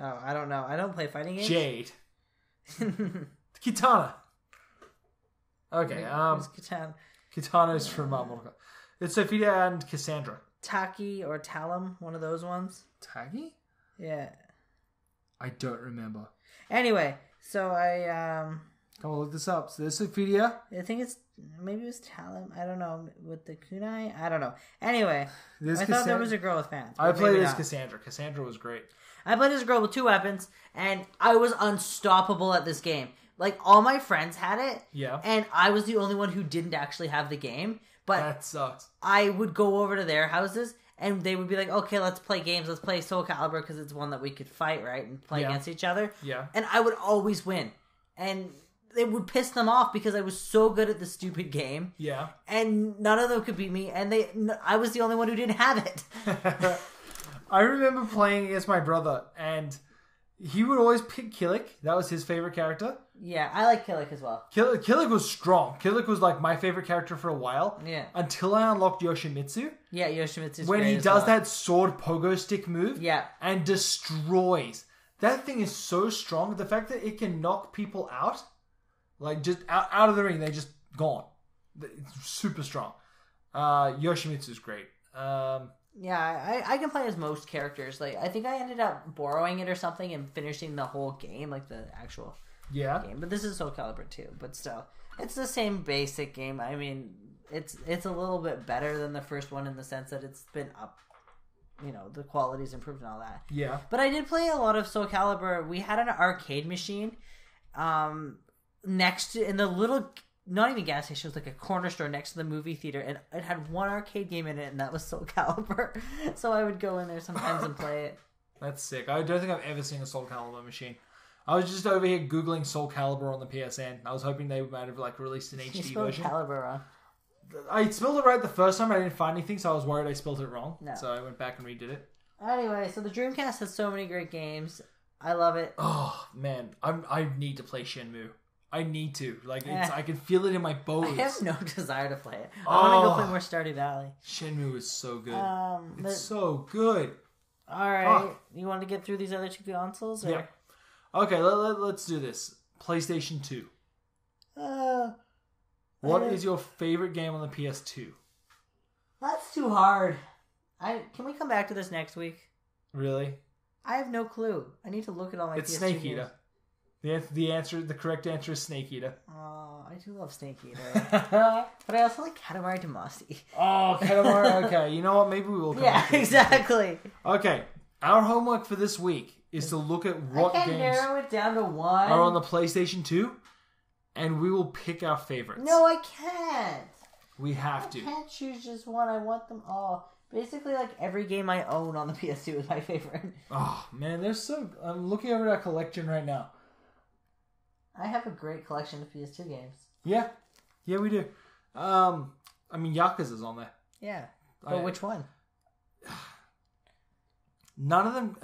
Oh, I don't know. I don't play fighting games. Jade. Kitana. Okay. Who's Kitana? Kitana's from Mortal Kombat. It's Sophia and Cassandra. Taki or Talum, one of those ones. Taki? Yeah. I don't remember. Anyway, so I Come on, look this up. So this is Wikipedia. I think it's maybe it was Talon. I don't know with the kunai. I don't know. Anyway, this I thought there was a girl with fans. I played as Cassandra. Cassandra was great. I played as a girl with two weapons, and I was unstoppable at this game. Like all my friends had it, yeah, and I was the only one who didn't actually have the game. But that sucks. I would go over to their houses, and they would be like, "Okay, let's play games. Let's play Soul Calibur because it's one that we could fight, right, and play against each other." Yeah, and I would always win, and it would piss them off because I was so good at the stupid game. Yeah, and none of them could beat me, and I was the only one who didn't have it. I remember playing against my brother, and he would always pick Killick. That was his favorite character. Yeah, I like Killick as well. Killick was strong. Killick was like my favorite character for a while. Yeah. Until I unlocked Yoshimitsu. Yeah, Yoshimitsu's when he does that sword pogo stick move. Yeah. And destroys. That thing is so strong. The fact that it can knock people out, like just out of the ring, they're just gone. It's super strong. Yoshimitsu's great. Yeah, I can play as most characters. Like I think I ended up borrowing it or something and finishing the whole game, like the actual game. But this is Soul Calibur 2, but still. It's the same basic game. I mean, it's a little bit better than the first one in the sense that it's been up, you know, the quality's improved and all that. Yeah. But I did play a lot of Soul Calibur. We had an arcade machine next to in the little not even gas station, it was like a corner store next to the movie theater, and it had one arcade game in it, and that was Soul Calibur. So I would go in there sometimes and play it. That's sick. I don't think I've ever seen a Soul Calibur machine. I was just over here Googling Soul Calibur on the PSN. I was hoping they might have like released an HD version. Calibur wrong. I spelled it right the first time, but I didn't find anything, so I was worried I spelled it wrong. No. So I went back and redid it. Anyway, so the Dreamcast has so many great games. I love it. Oh, man. I need to play Shenmue. I need to. Like, I can feel it in my bones. I have no desire to play it. I want to go play more Stardew Valley. Shenmue is so good. It's so good. All right. Oh. You want to get through these other two consoles? Or? Yeah. Okay, let's do this. PlayStation 2. What is your favorite game on the PS2? That's too hard. Can we come back to this next week? Really? I have no clue. I need to look at all my PS2 Snake Eater. Games. The correct answer is Snake Eater. Oh, I do love Snake Eater. But I also like Katamari Damacy. Oh, Katamari, okay. You know what? Maybe we will come back. Yeah, exactly. Okay, our homework for this week is to look at what games... I can narrow it down to one. ...are on the PlayStation 2, and we will pick our favorites. No, I can't. We have to. I can't choose just one. I want them all. Basically, like, every game I own on the PS2 is my favorite. Oh, man, there's so... I'm looking over our collection right now. I have a great collection of PS2 games. Yeah. Yeah, we do. I mean, Yakuza's on there. Yeah. But which one? None of them...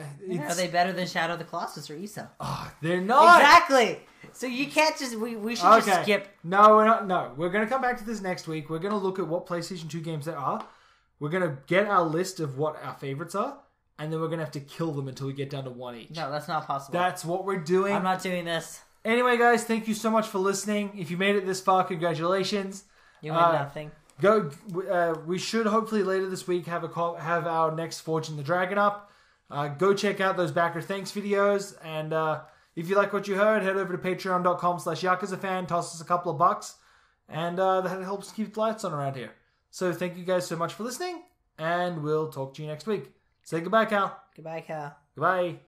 Are they better than Shadow of the Colossus or Iso? Oh, they're not! Exactly! So you can't just... We should just skip... No, we're not. No, we're going to come back to this next week. We're going to look at what PlayStation 2 games there are. We're going to get our list of what our favorites are. And then we're going to have to kill them until we get down to one each. No, that's not possible. That's what we're doing. I'm not doing this. Anyway, guys, thank you so much for listening. If you made it this far, congratulations. You win nothing. Go. We should hopefully later this week have our next Forging the Dragon up. Go check out those backer thanks videos. And if you like what you heard, head over to patreon.com/YakuzaFan. Toss us a couple of bucks. And that helps keep the lights on around here. So thank you guys so much for listening. And we'll talk to you next week. Say goodbye, Cal. Goodbye, Cal. Goodbye.